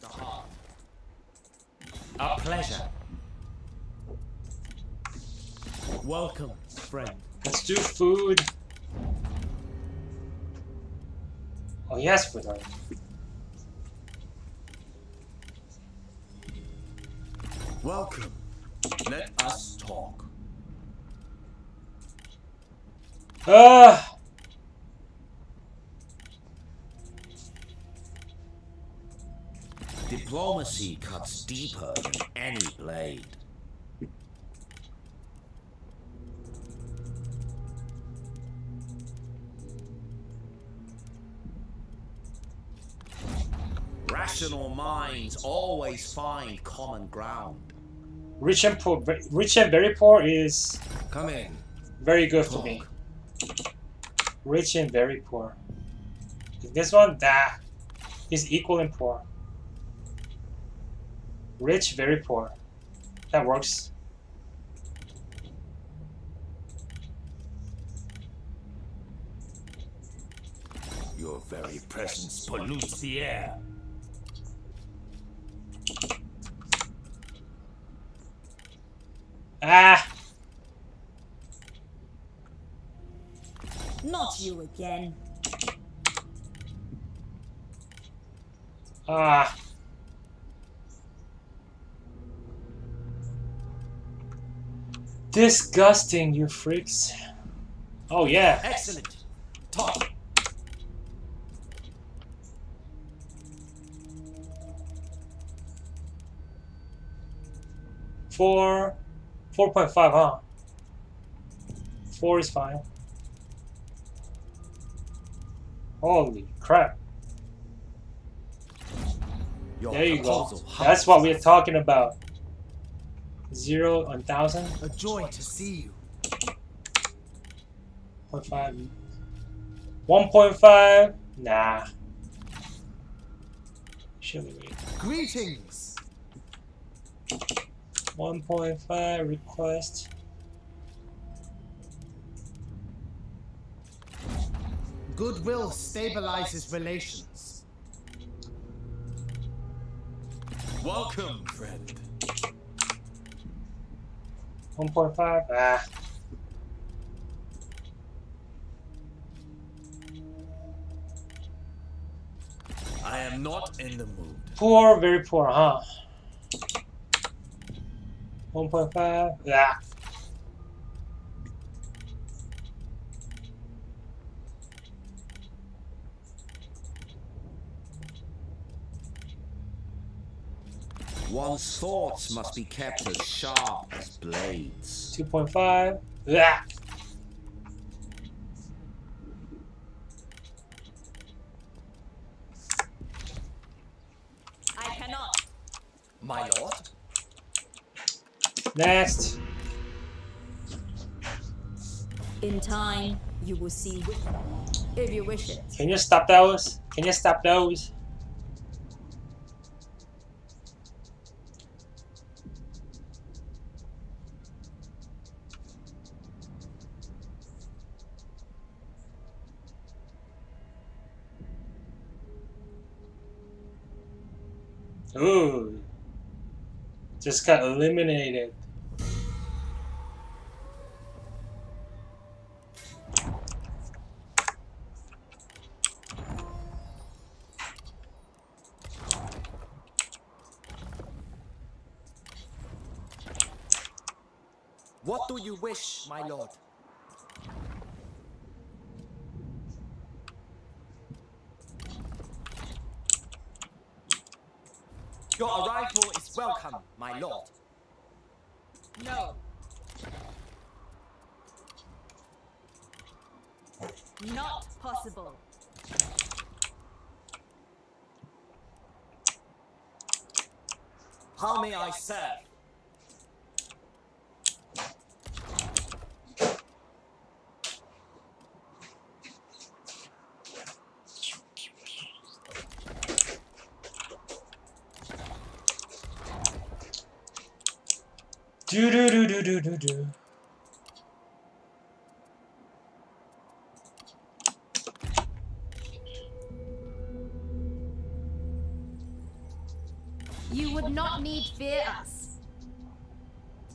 The heart. Our pleasure. Welcome, friend. Let's do food. Oh, yes, food. Welcome. Let us talk. Diplomacy cuts deeper than any blade. Rational minds always find common ground. Rich and poor, rich and very poor is very good for me. Rich and very poor. This one that is equal and poor. Rich, very poor. That works. Your very presence pollutes the air. Ah! Not you again. Ah. Disgusting, you freaks. Oh, yeah. Excellent. Talk. Four. 4.5, huh? 4 is fine. Holy crap. There you go. That's what we're talking about. 0 and 1,000. A joy to see you. 0.5. 1.5. Nah. Surely wait. Greetings. 1.5 request. Goodwill stabilizes relations. Welcome, friend. 1.5, ah. I am not in the mood. Poor, very poor, huh? 1.5. Yeah. One's thoughts must be kept as sharp as blades. 2.5. Yeah. I cannot. My lord. Next. In time, you will see if you wish it. Can you stop those? Can you stop those? Ooh, just got eliminated. What do you wish, my lord? Your arrival is welcome, my lord. No. Not possible. How may I serve? Do do do do do do do. You would not need fear us.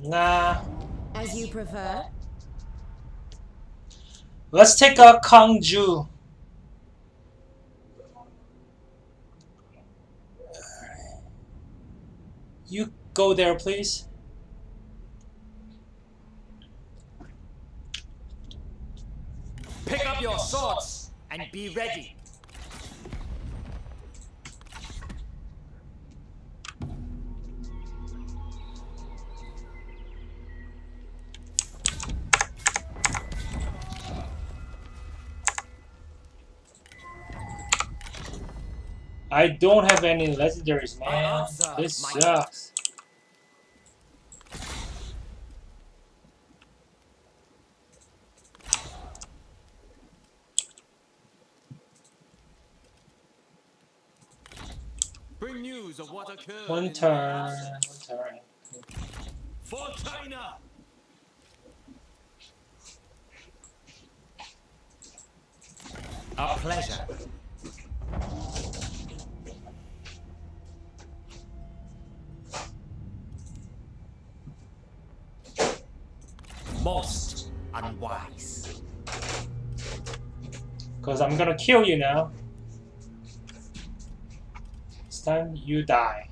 Nah. As you prefer. Let's take a Kangju. You go there, please. Swords and be ready. I don't have any legendaries, man. This sucks. Of what occurred. One turn. For China. A pleasure. Most unwise. Because I'm gonna kill you now. Time you die.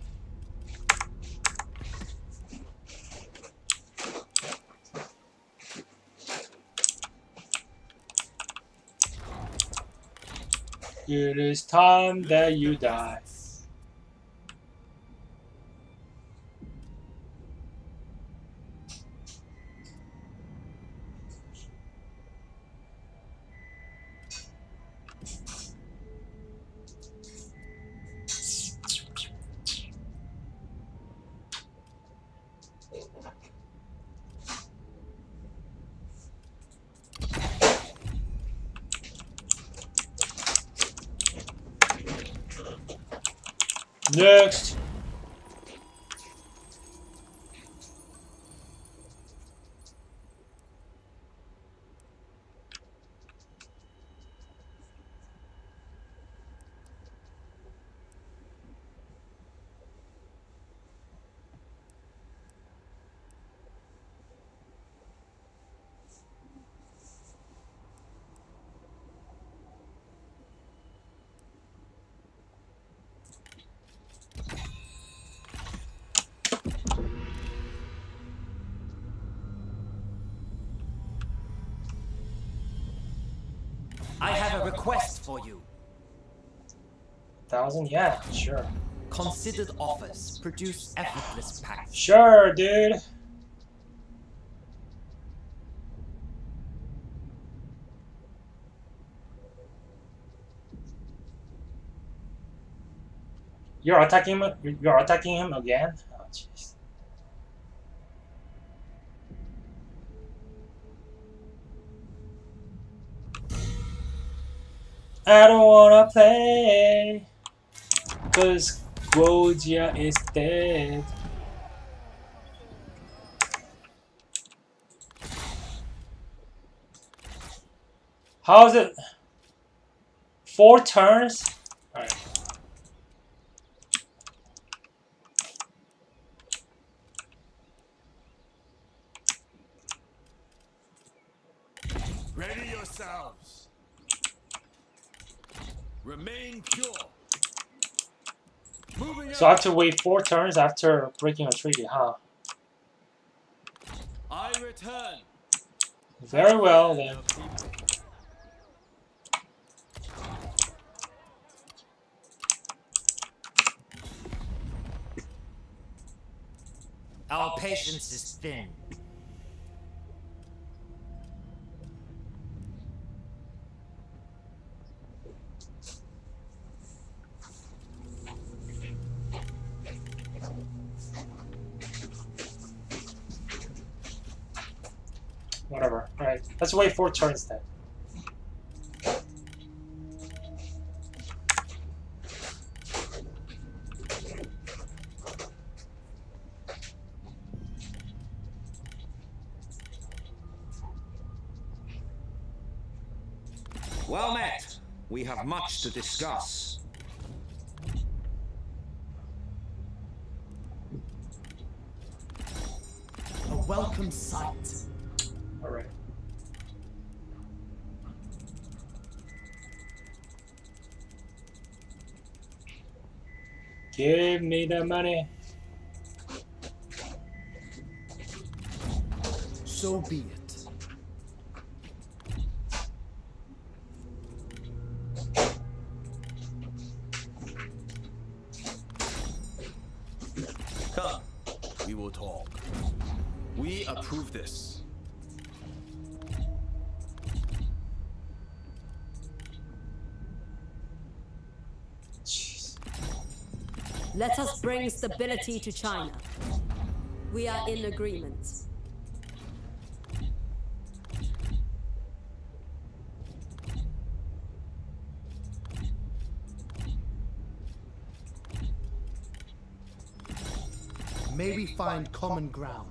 It is time that you die. Next. I have a request for you. 1,000? Yeah, sure. Considered offers produce effortless packs. Sure, dude. You're attacking him. You're attacking him again. Oh, jeez. I don't wanna play, cause Guo Jia is dead. How's it? 4 turns? All right. Ready yourselves. Remain pure. So I have to wait 4 turns after breaking a treaty, huh? I return. Very well then. Our patience is thin. Whatever. All right. Let's wait 4 turns then. Well met. We have much to discuss. A welcome sight. All right. Give me the money. So be it. Come, we will talk. We approve this. Let us bring stability to China. We are in agreement. May we find common ground.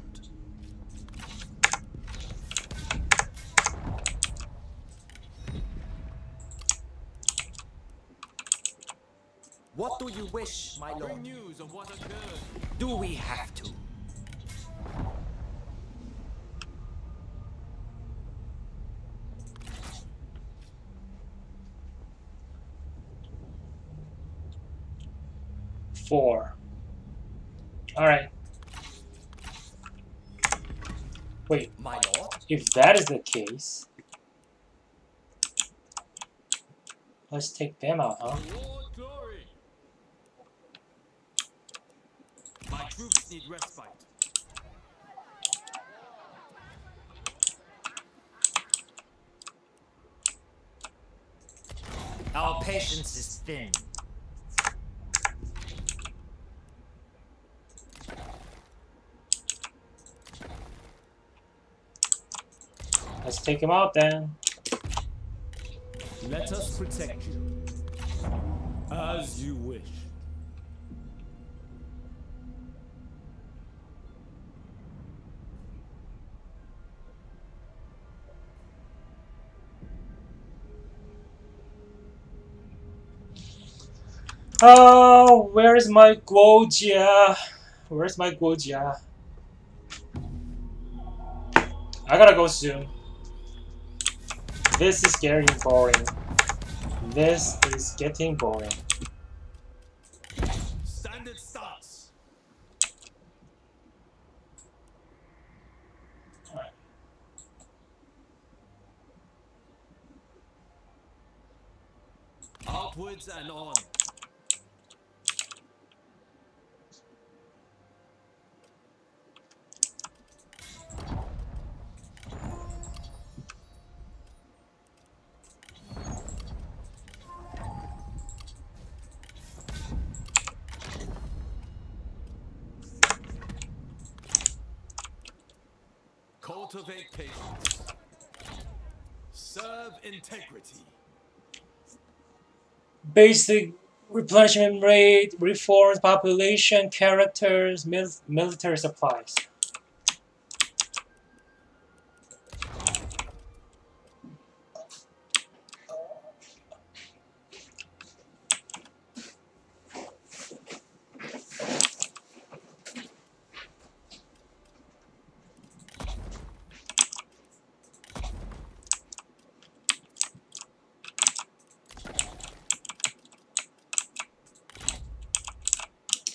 What do you wish, my lord? Bring news of what occurred. Do we have to? Four. All right. Wait, my lord. If that is the case, let's take them out, huh? Troops need respite. Our patience is thin. Let's take him out then. Let us protect you. As you wish. Oh, where is my Guo Jia? Where's my Guo Jia? I gotta go soon. This is getting boring. This is getting boring. Standard starts. All right. Upwards and on. Cultivate patience. Serve integrity. Basic replenishment rate, reforms, population, characters, military supplies.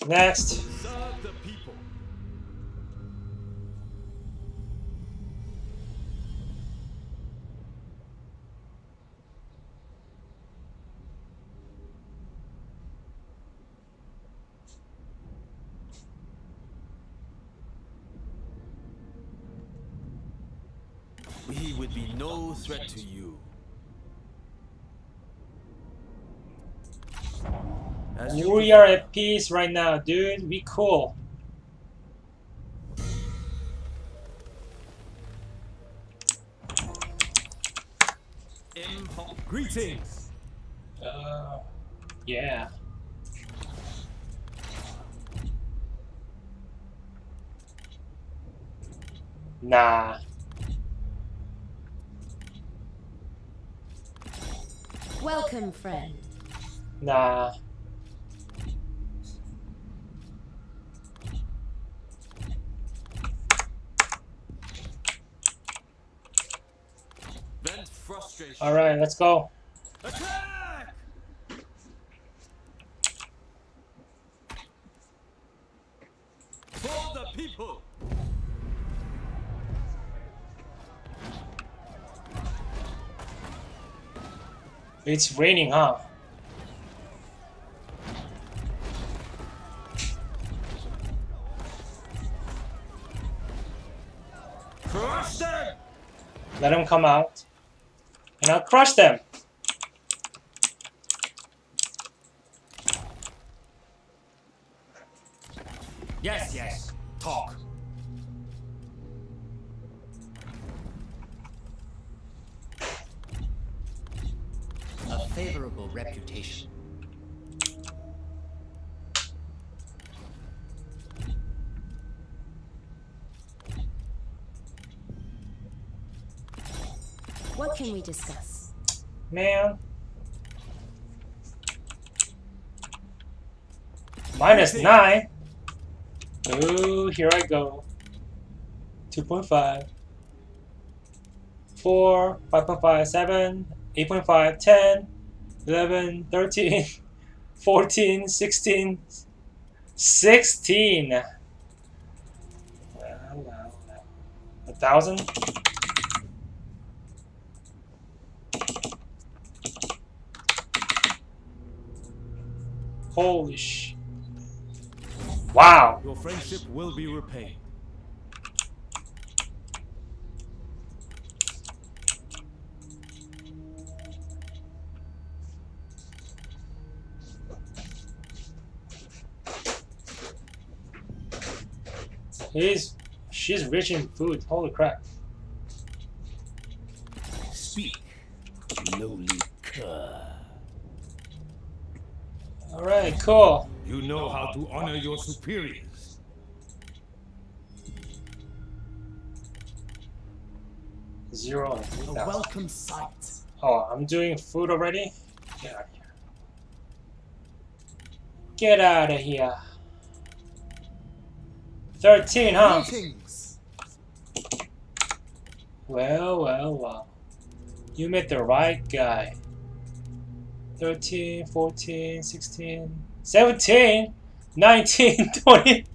Next. Serve the people. We would be no threat to you. We are at peace right now, dude. We cool. Greetings. Yeah. Nah. Welcome, friend. Nah. All right, let's go. Attack! For the people. It's raining, huh? Crush them! Let them come out. And I'll crush them. Yes, yes. Talk. A favorable reputation. What can we discuss? Man. -9. Ooh, here I go. 2.5. 4, 5.5, 7, 8.5, 10, 11, 13, 14, 16, 16. Well. 1,000? Polish. Wow. Your friendship will be repaid. She's rich in food. Holy crap. Speak, lowly cur. All right, cool. You know how to honor your superiors. Zero. A welcome sight. Oh, I'm doing food already? Get out of here. Get out of here. 13, huh? Greetings. Well, well, well. You met the right guy. 13, 14, 16, 17, 19, 20,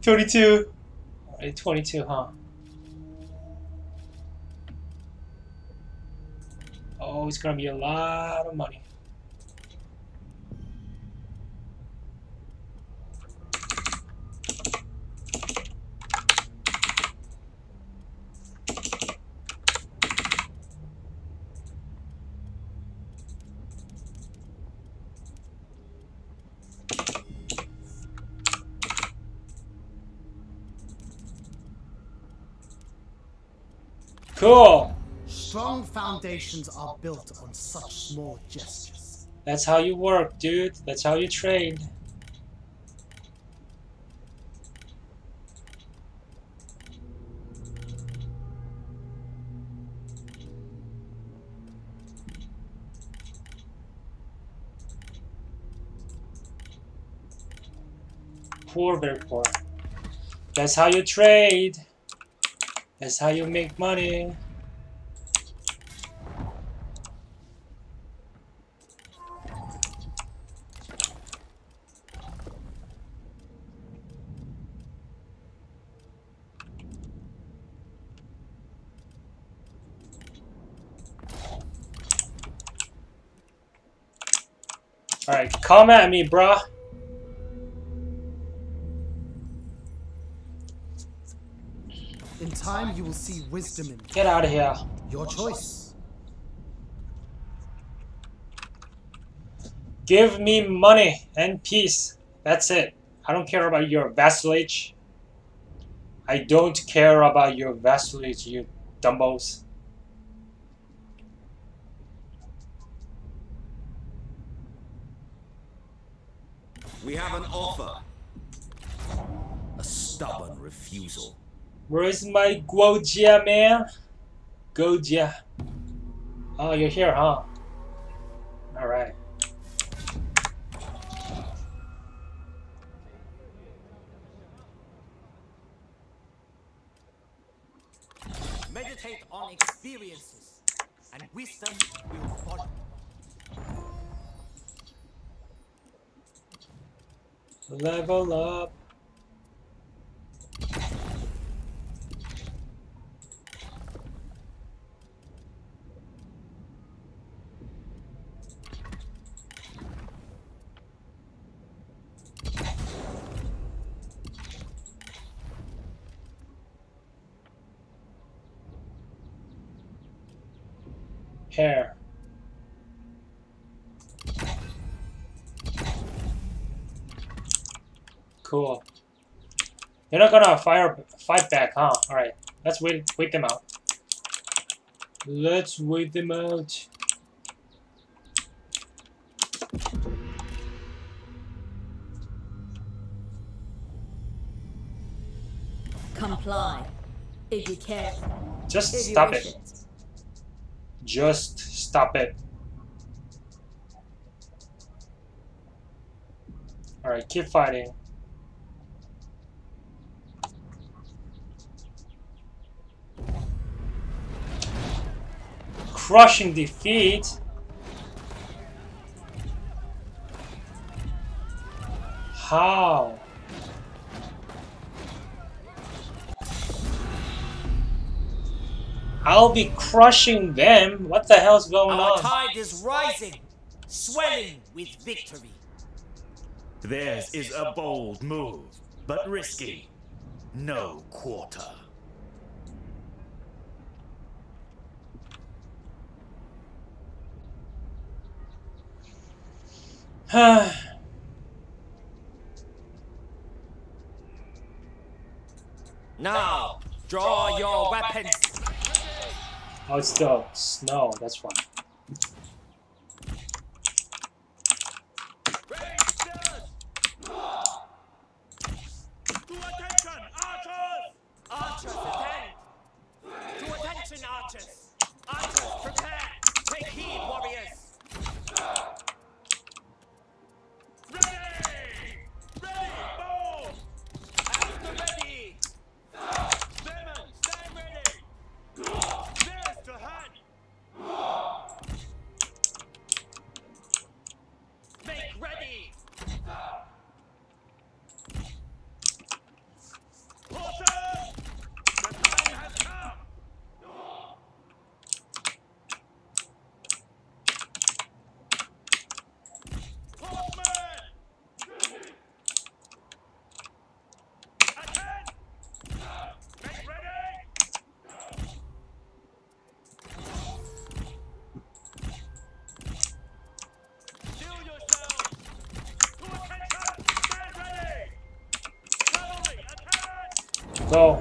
22, 22, huh? Oh, it's gonna be a lot of money. Cool. Strong foundations are built on such small gestures. That's how you work, dude. That's how you train. Poor, very poor. That's how you trade. That's how you make money. All right, come at me, bruh. In time, you will see wisdom in. Get out of here. Your choice. Give me money and peace. That's it. I don't care about your vassalage. I don't care about your vassalage, you dumbos. We have an offer. A stubborn refusal. Where is my Guo Jia, man? Guo Jia. Oh, you're here, huh? Alright. Meditate on experiences, and wisdom will follow. Level up. Hair. Cool. They're not gonna fight back, huh? All right, let's wait them out. Let's wait them out. Comply, if you care. Just stop it. Just stop it. Alright, keep fighting. Crushing defeat. How? I'll be crushing them. What the hell's going on? Our tide is rising, swelling with victory. Theirs is a bold move, but risky. No quarter. Now, draw your weapons. Oh, it's the snow, that's fine. Go.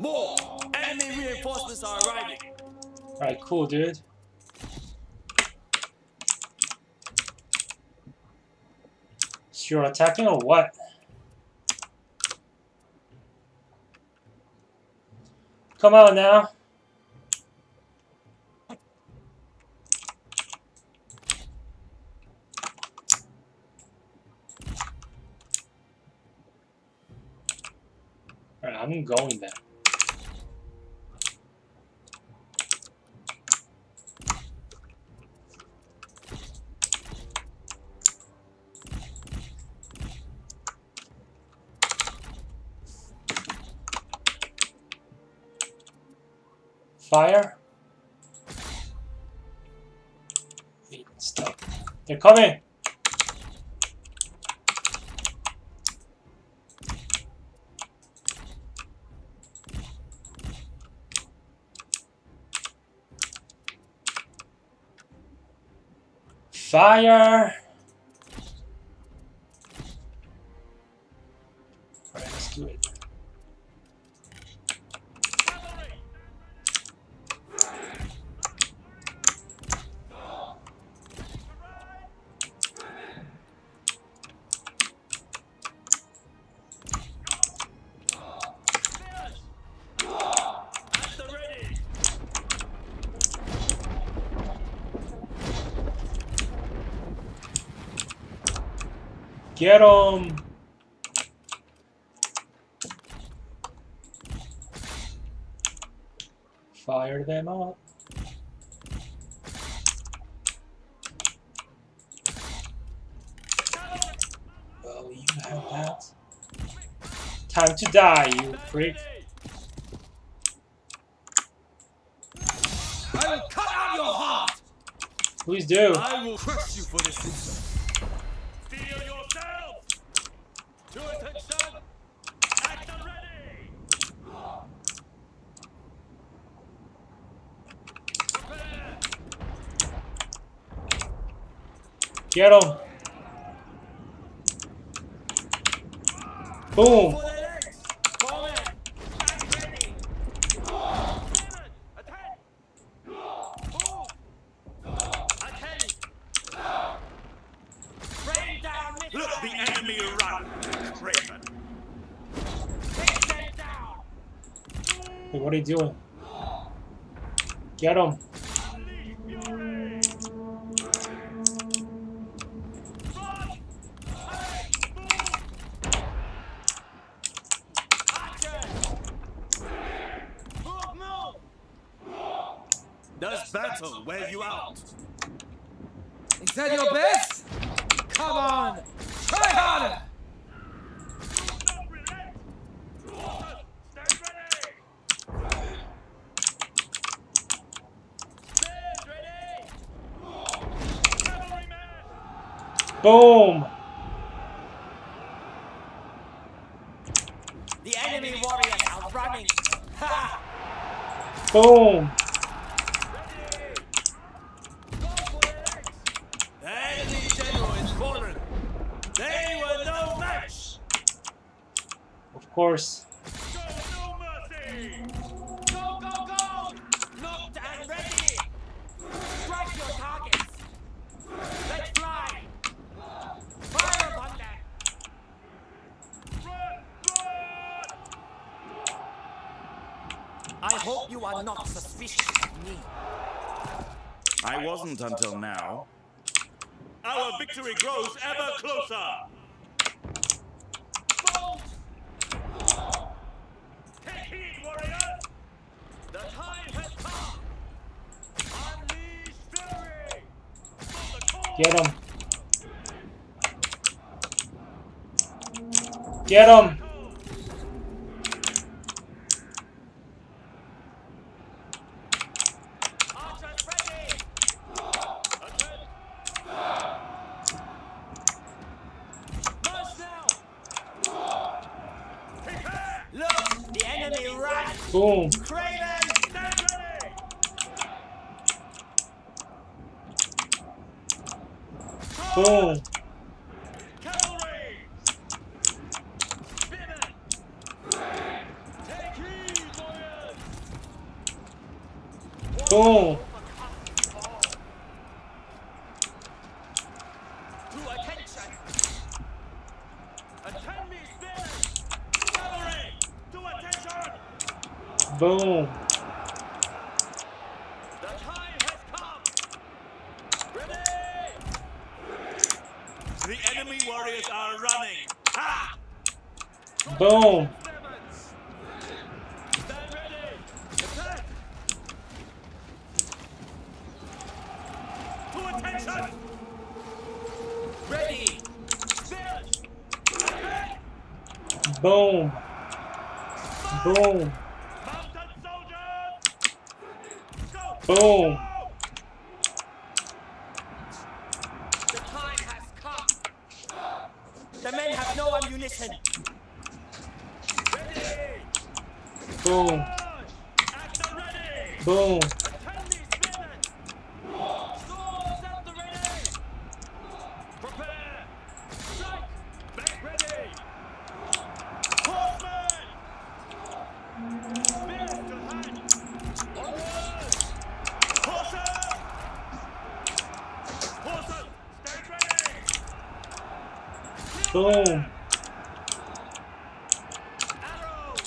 More enemy reinforcements are arriving. Alright, cool, dude. So you're attacking or what? Come on now. Alright, I'm going there. Fire. Wait, stop. They're coming. Fire. All right, let's do it. Get 'em! Fire them up. Well, you have that. Time to die, you freak. I will cut out your heart. Please do. I will crush you for this insult. Get him! Boom! Look, the enemy run! Raven! Take them down! Hey, what are you doing? Get him! Does battle wear you out? Is that your best? Come on! Try harder! Boom! The enemy warriors are running! Ha! Boom! Of course. Show no mercy. Go, go, go! Knocked and ready! Strike your targets! Let's fly! Fire upon them! Run, run! I hope you are not suspicious of me. I wasn't until now. Our victory grows ever closer! Get him! Get him! Look, the enemy rush. Boom! Boom! Cavalry! Spearmen! Take heed, boys! Oh! Boom! The time has come. Ready! The enemy warriors are running. Ha! Boom! Stand ready. Attack! To attention. Ready. Search. Attack. Boom! Boom! Boom! The time has come. The men have no ammunition. Ready! Boom! At the ready! Boom! Attend these men! Swords at the ready! Prepare! Strike! Back ready! Horsemen! Spears to hand! Onward! Horses, stand ready! Boom! Arrows!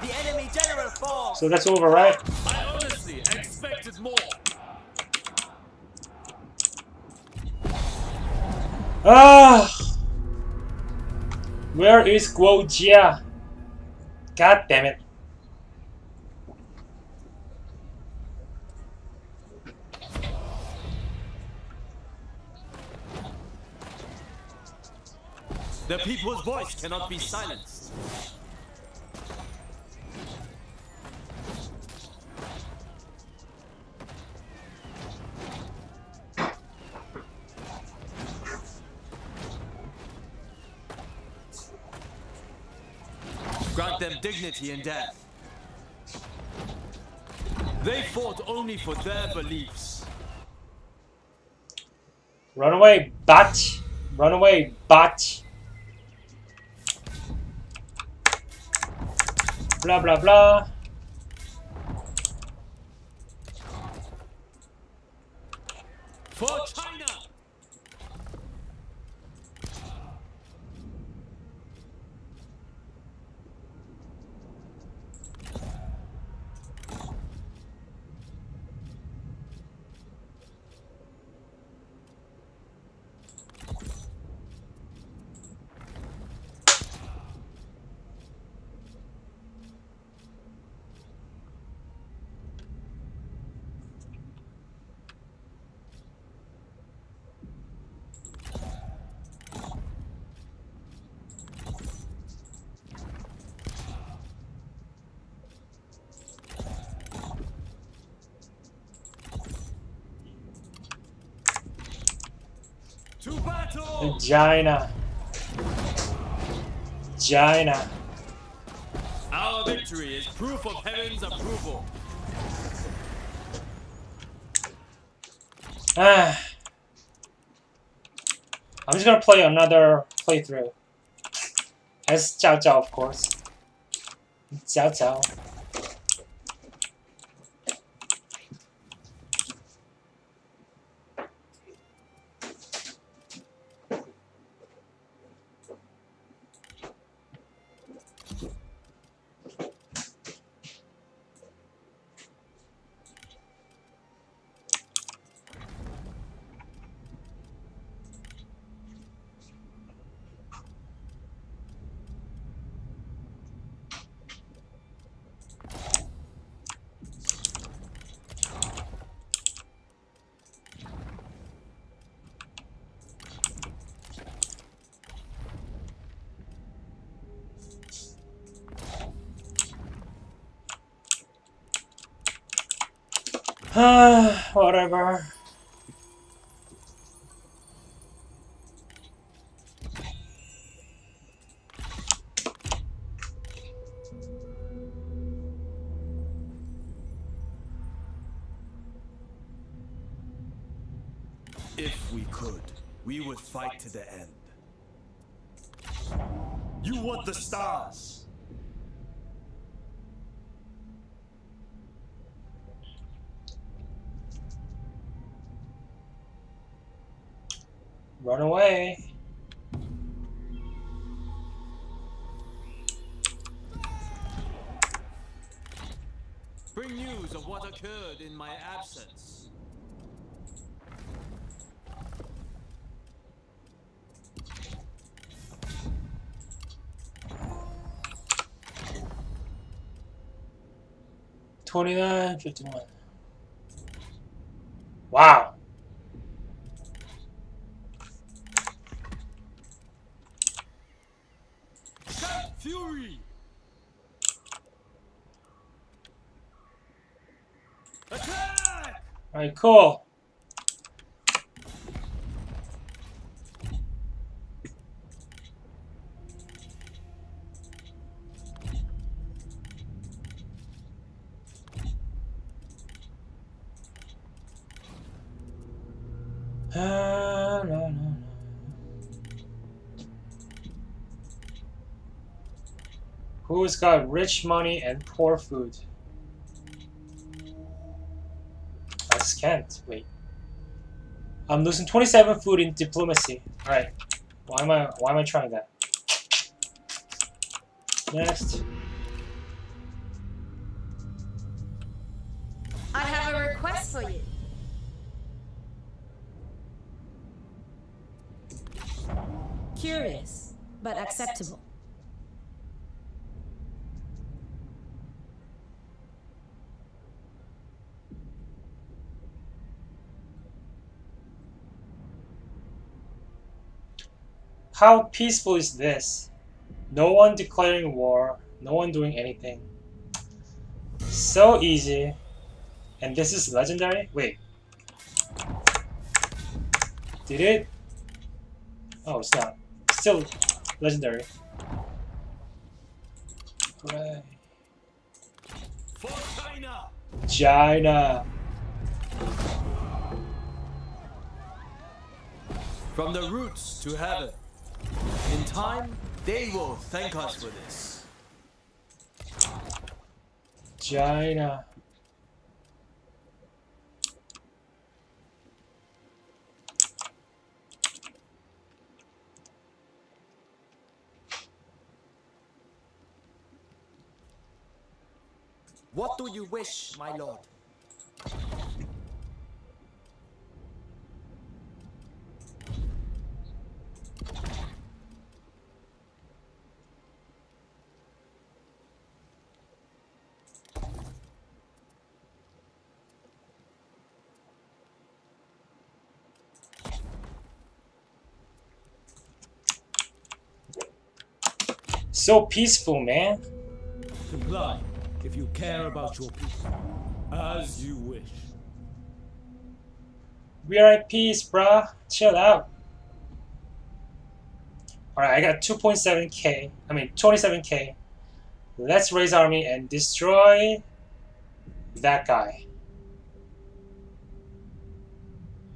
The enemy general falls! So that's over, right? I honestly expected more! Ah! Where is Guo Jia? God damn it! The people's voice cannot be silenced. Grant them dignity in death. They fought only for their beliefs. Run away, batch! Run away, batch! Blah blah blah. For China. China, China. Our victory is proof of heaven's approval. Ah, I'm just gonna play another playthrough as Cao Cao, of course. Cao Cao. Whatever. If we could, we would fight to the end. You want the stars? Run away. Bring news of what occurred in my absence. $29.51. Wow. Fury. Attack! All right, cool. Who's got rich money and poor food? I can't wait. I'm losing 27 food in diplomacy. Alright. Why am I trying that? Next. I have a request for you. Curious, but acceptable. How peaceful is this? No one declaring war, no one doing anything. So easy. And this is legendary? Wait. Did it? Oh, it's not. Still legendary. Hooray. For China! China! From the roots to heaven. In time, they will thank us for this. China. What do you wish, my lord? So peaceful, man. Comply if you care about your people. As you wish. We are at peace, bruh. Chill out. Alright, I got 2.7k. I mean 27k. Let's raise army and destroy that guy.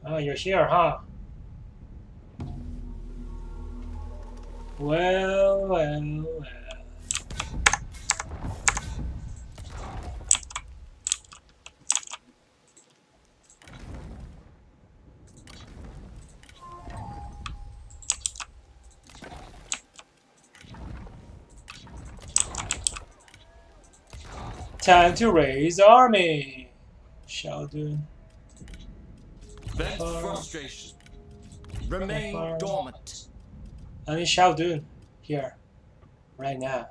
Oh, you're here, huh? Well, well, well. Time to raise army. Xiahou Dun. Vent frustration. Remain dormant. I need Xiahou Dun here, right now.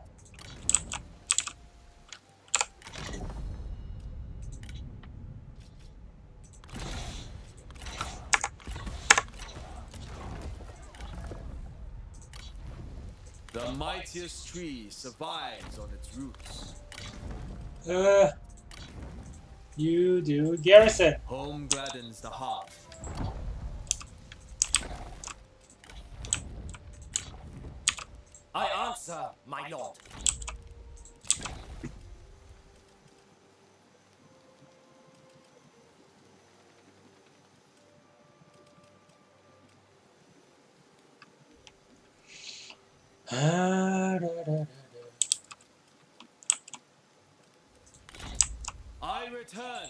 The mightiest tree survives on its roots. You do garrison. Home gladdens the heart. I answer, my lord. I return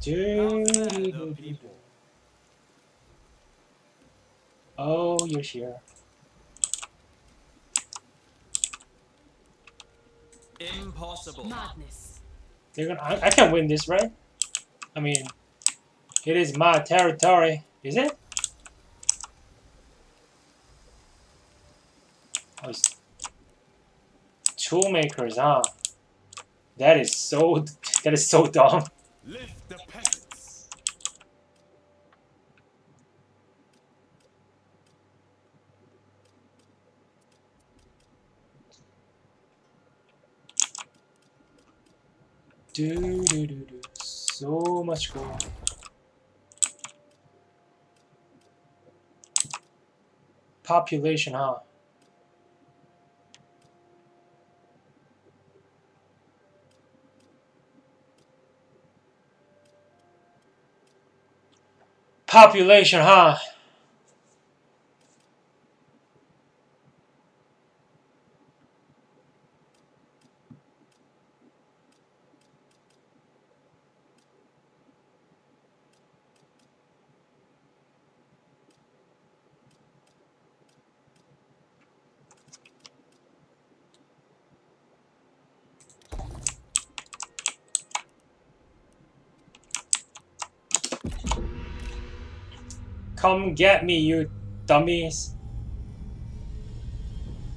to the people. Oh, you're here. Impossible. Madness. They're gonna. I can't win this, right? I mean, it is my territory, is it? Oh, toolmakers, huh? That is so dumb. Lift the peasants. Do. So much gold. Population, huh? Population, huh? Come get me, you dummies.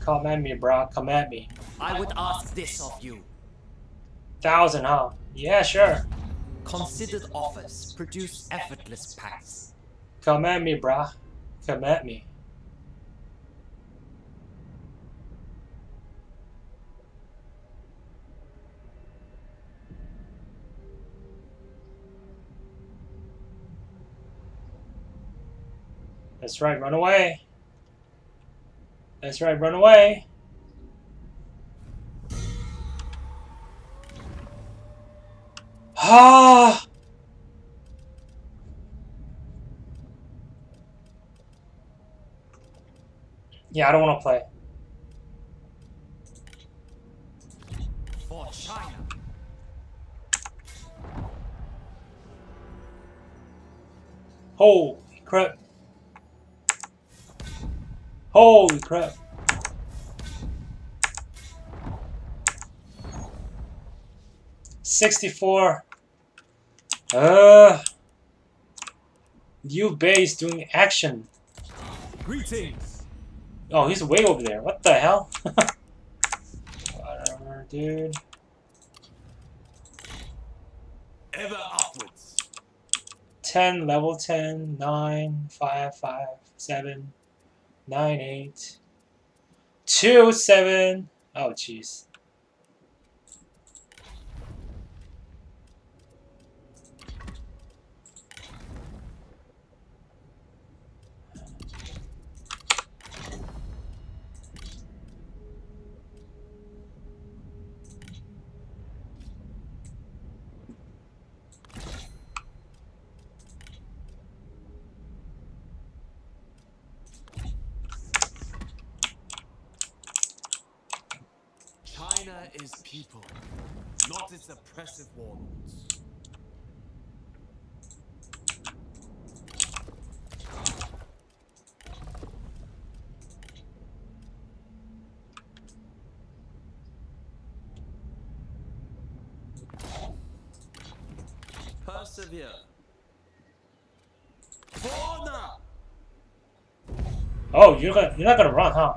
Come at me, bro. Come at me. I would ask this of you. 1,000, huh? Yeah, sure. Considered offers produce effortless pacts. Come at me, bro. Come at me. That's right, run away. That's right, run away. Ah! Yeah, I don't want to play. For China. Holy crap. Holy crap. $64. Liu Bei is doing action. Greetings. Oh, he's way over there. What the hell? Whatever, dude. Ever upwards. 10, level 10, 9, 5, 5, 7. 9, 8, 2, 7. Oh, jeez. Is people, not its oppressive warlords. Persevere. Oh, you're not gonna run, huh?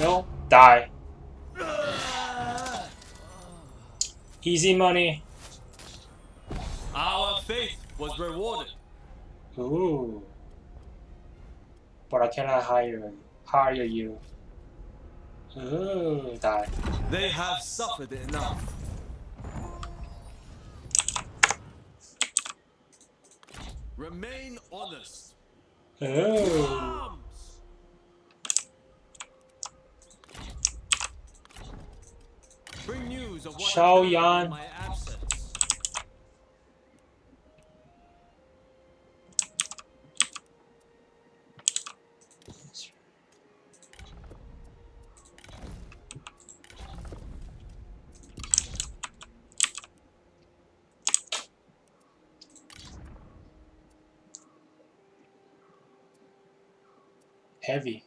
You'll die. Easy money. Our faith was rewarded. Ooh. But I cannot hire you. Ooh, die. They have suffered enough. Remain honest. Ooh. Xiao Yan. heavy.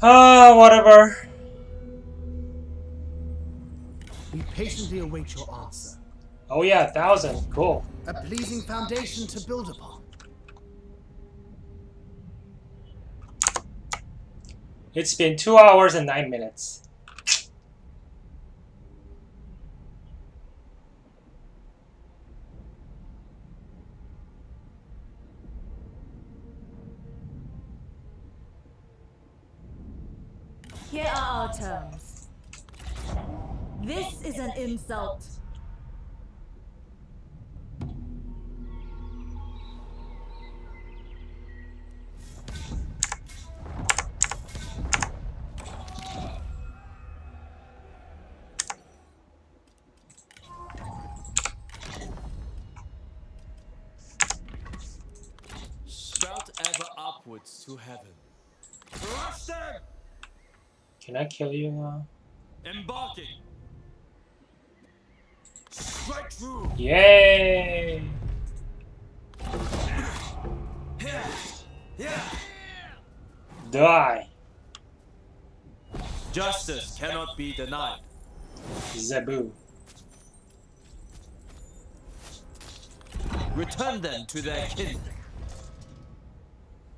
Ah, whatever. We patiently await your answer. Oh yeah, 1,000. Cool. A pleasing foundation to build upon. It's been 2 hours and 9 minutes. Here are our terms. This is an insult. Shout ever upwards to heaven. Blast them! Can I kill you now? Embarking. Strike through. Yay! Die. Justice cannot be denied. Zabu. Return them to their kin.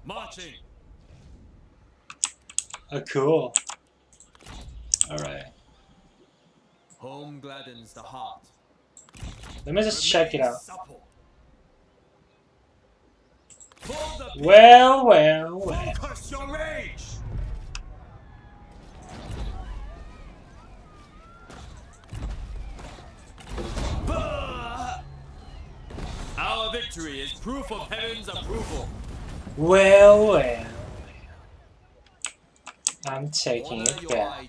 Marching. Oh, cool. All right. Home gladdens the heart. Let me just check it out. Well, well, well. Focus your rage. Our victory is proof of heaven's approval. Well, well. I'm taking it back.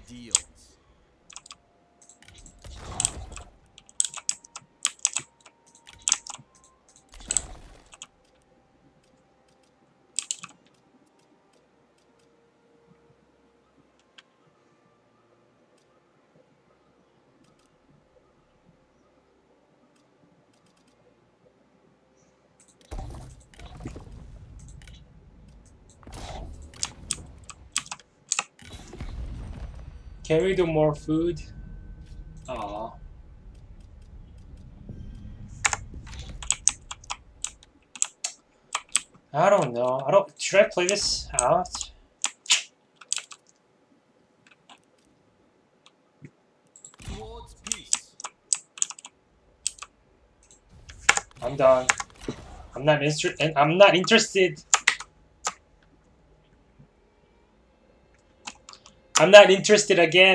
Can we do more food? Aww. I don't know. Should I play this out? Towards peace. I'm done. I'm not interested. I'm not interested again.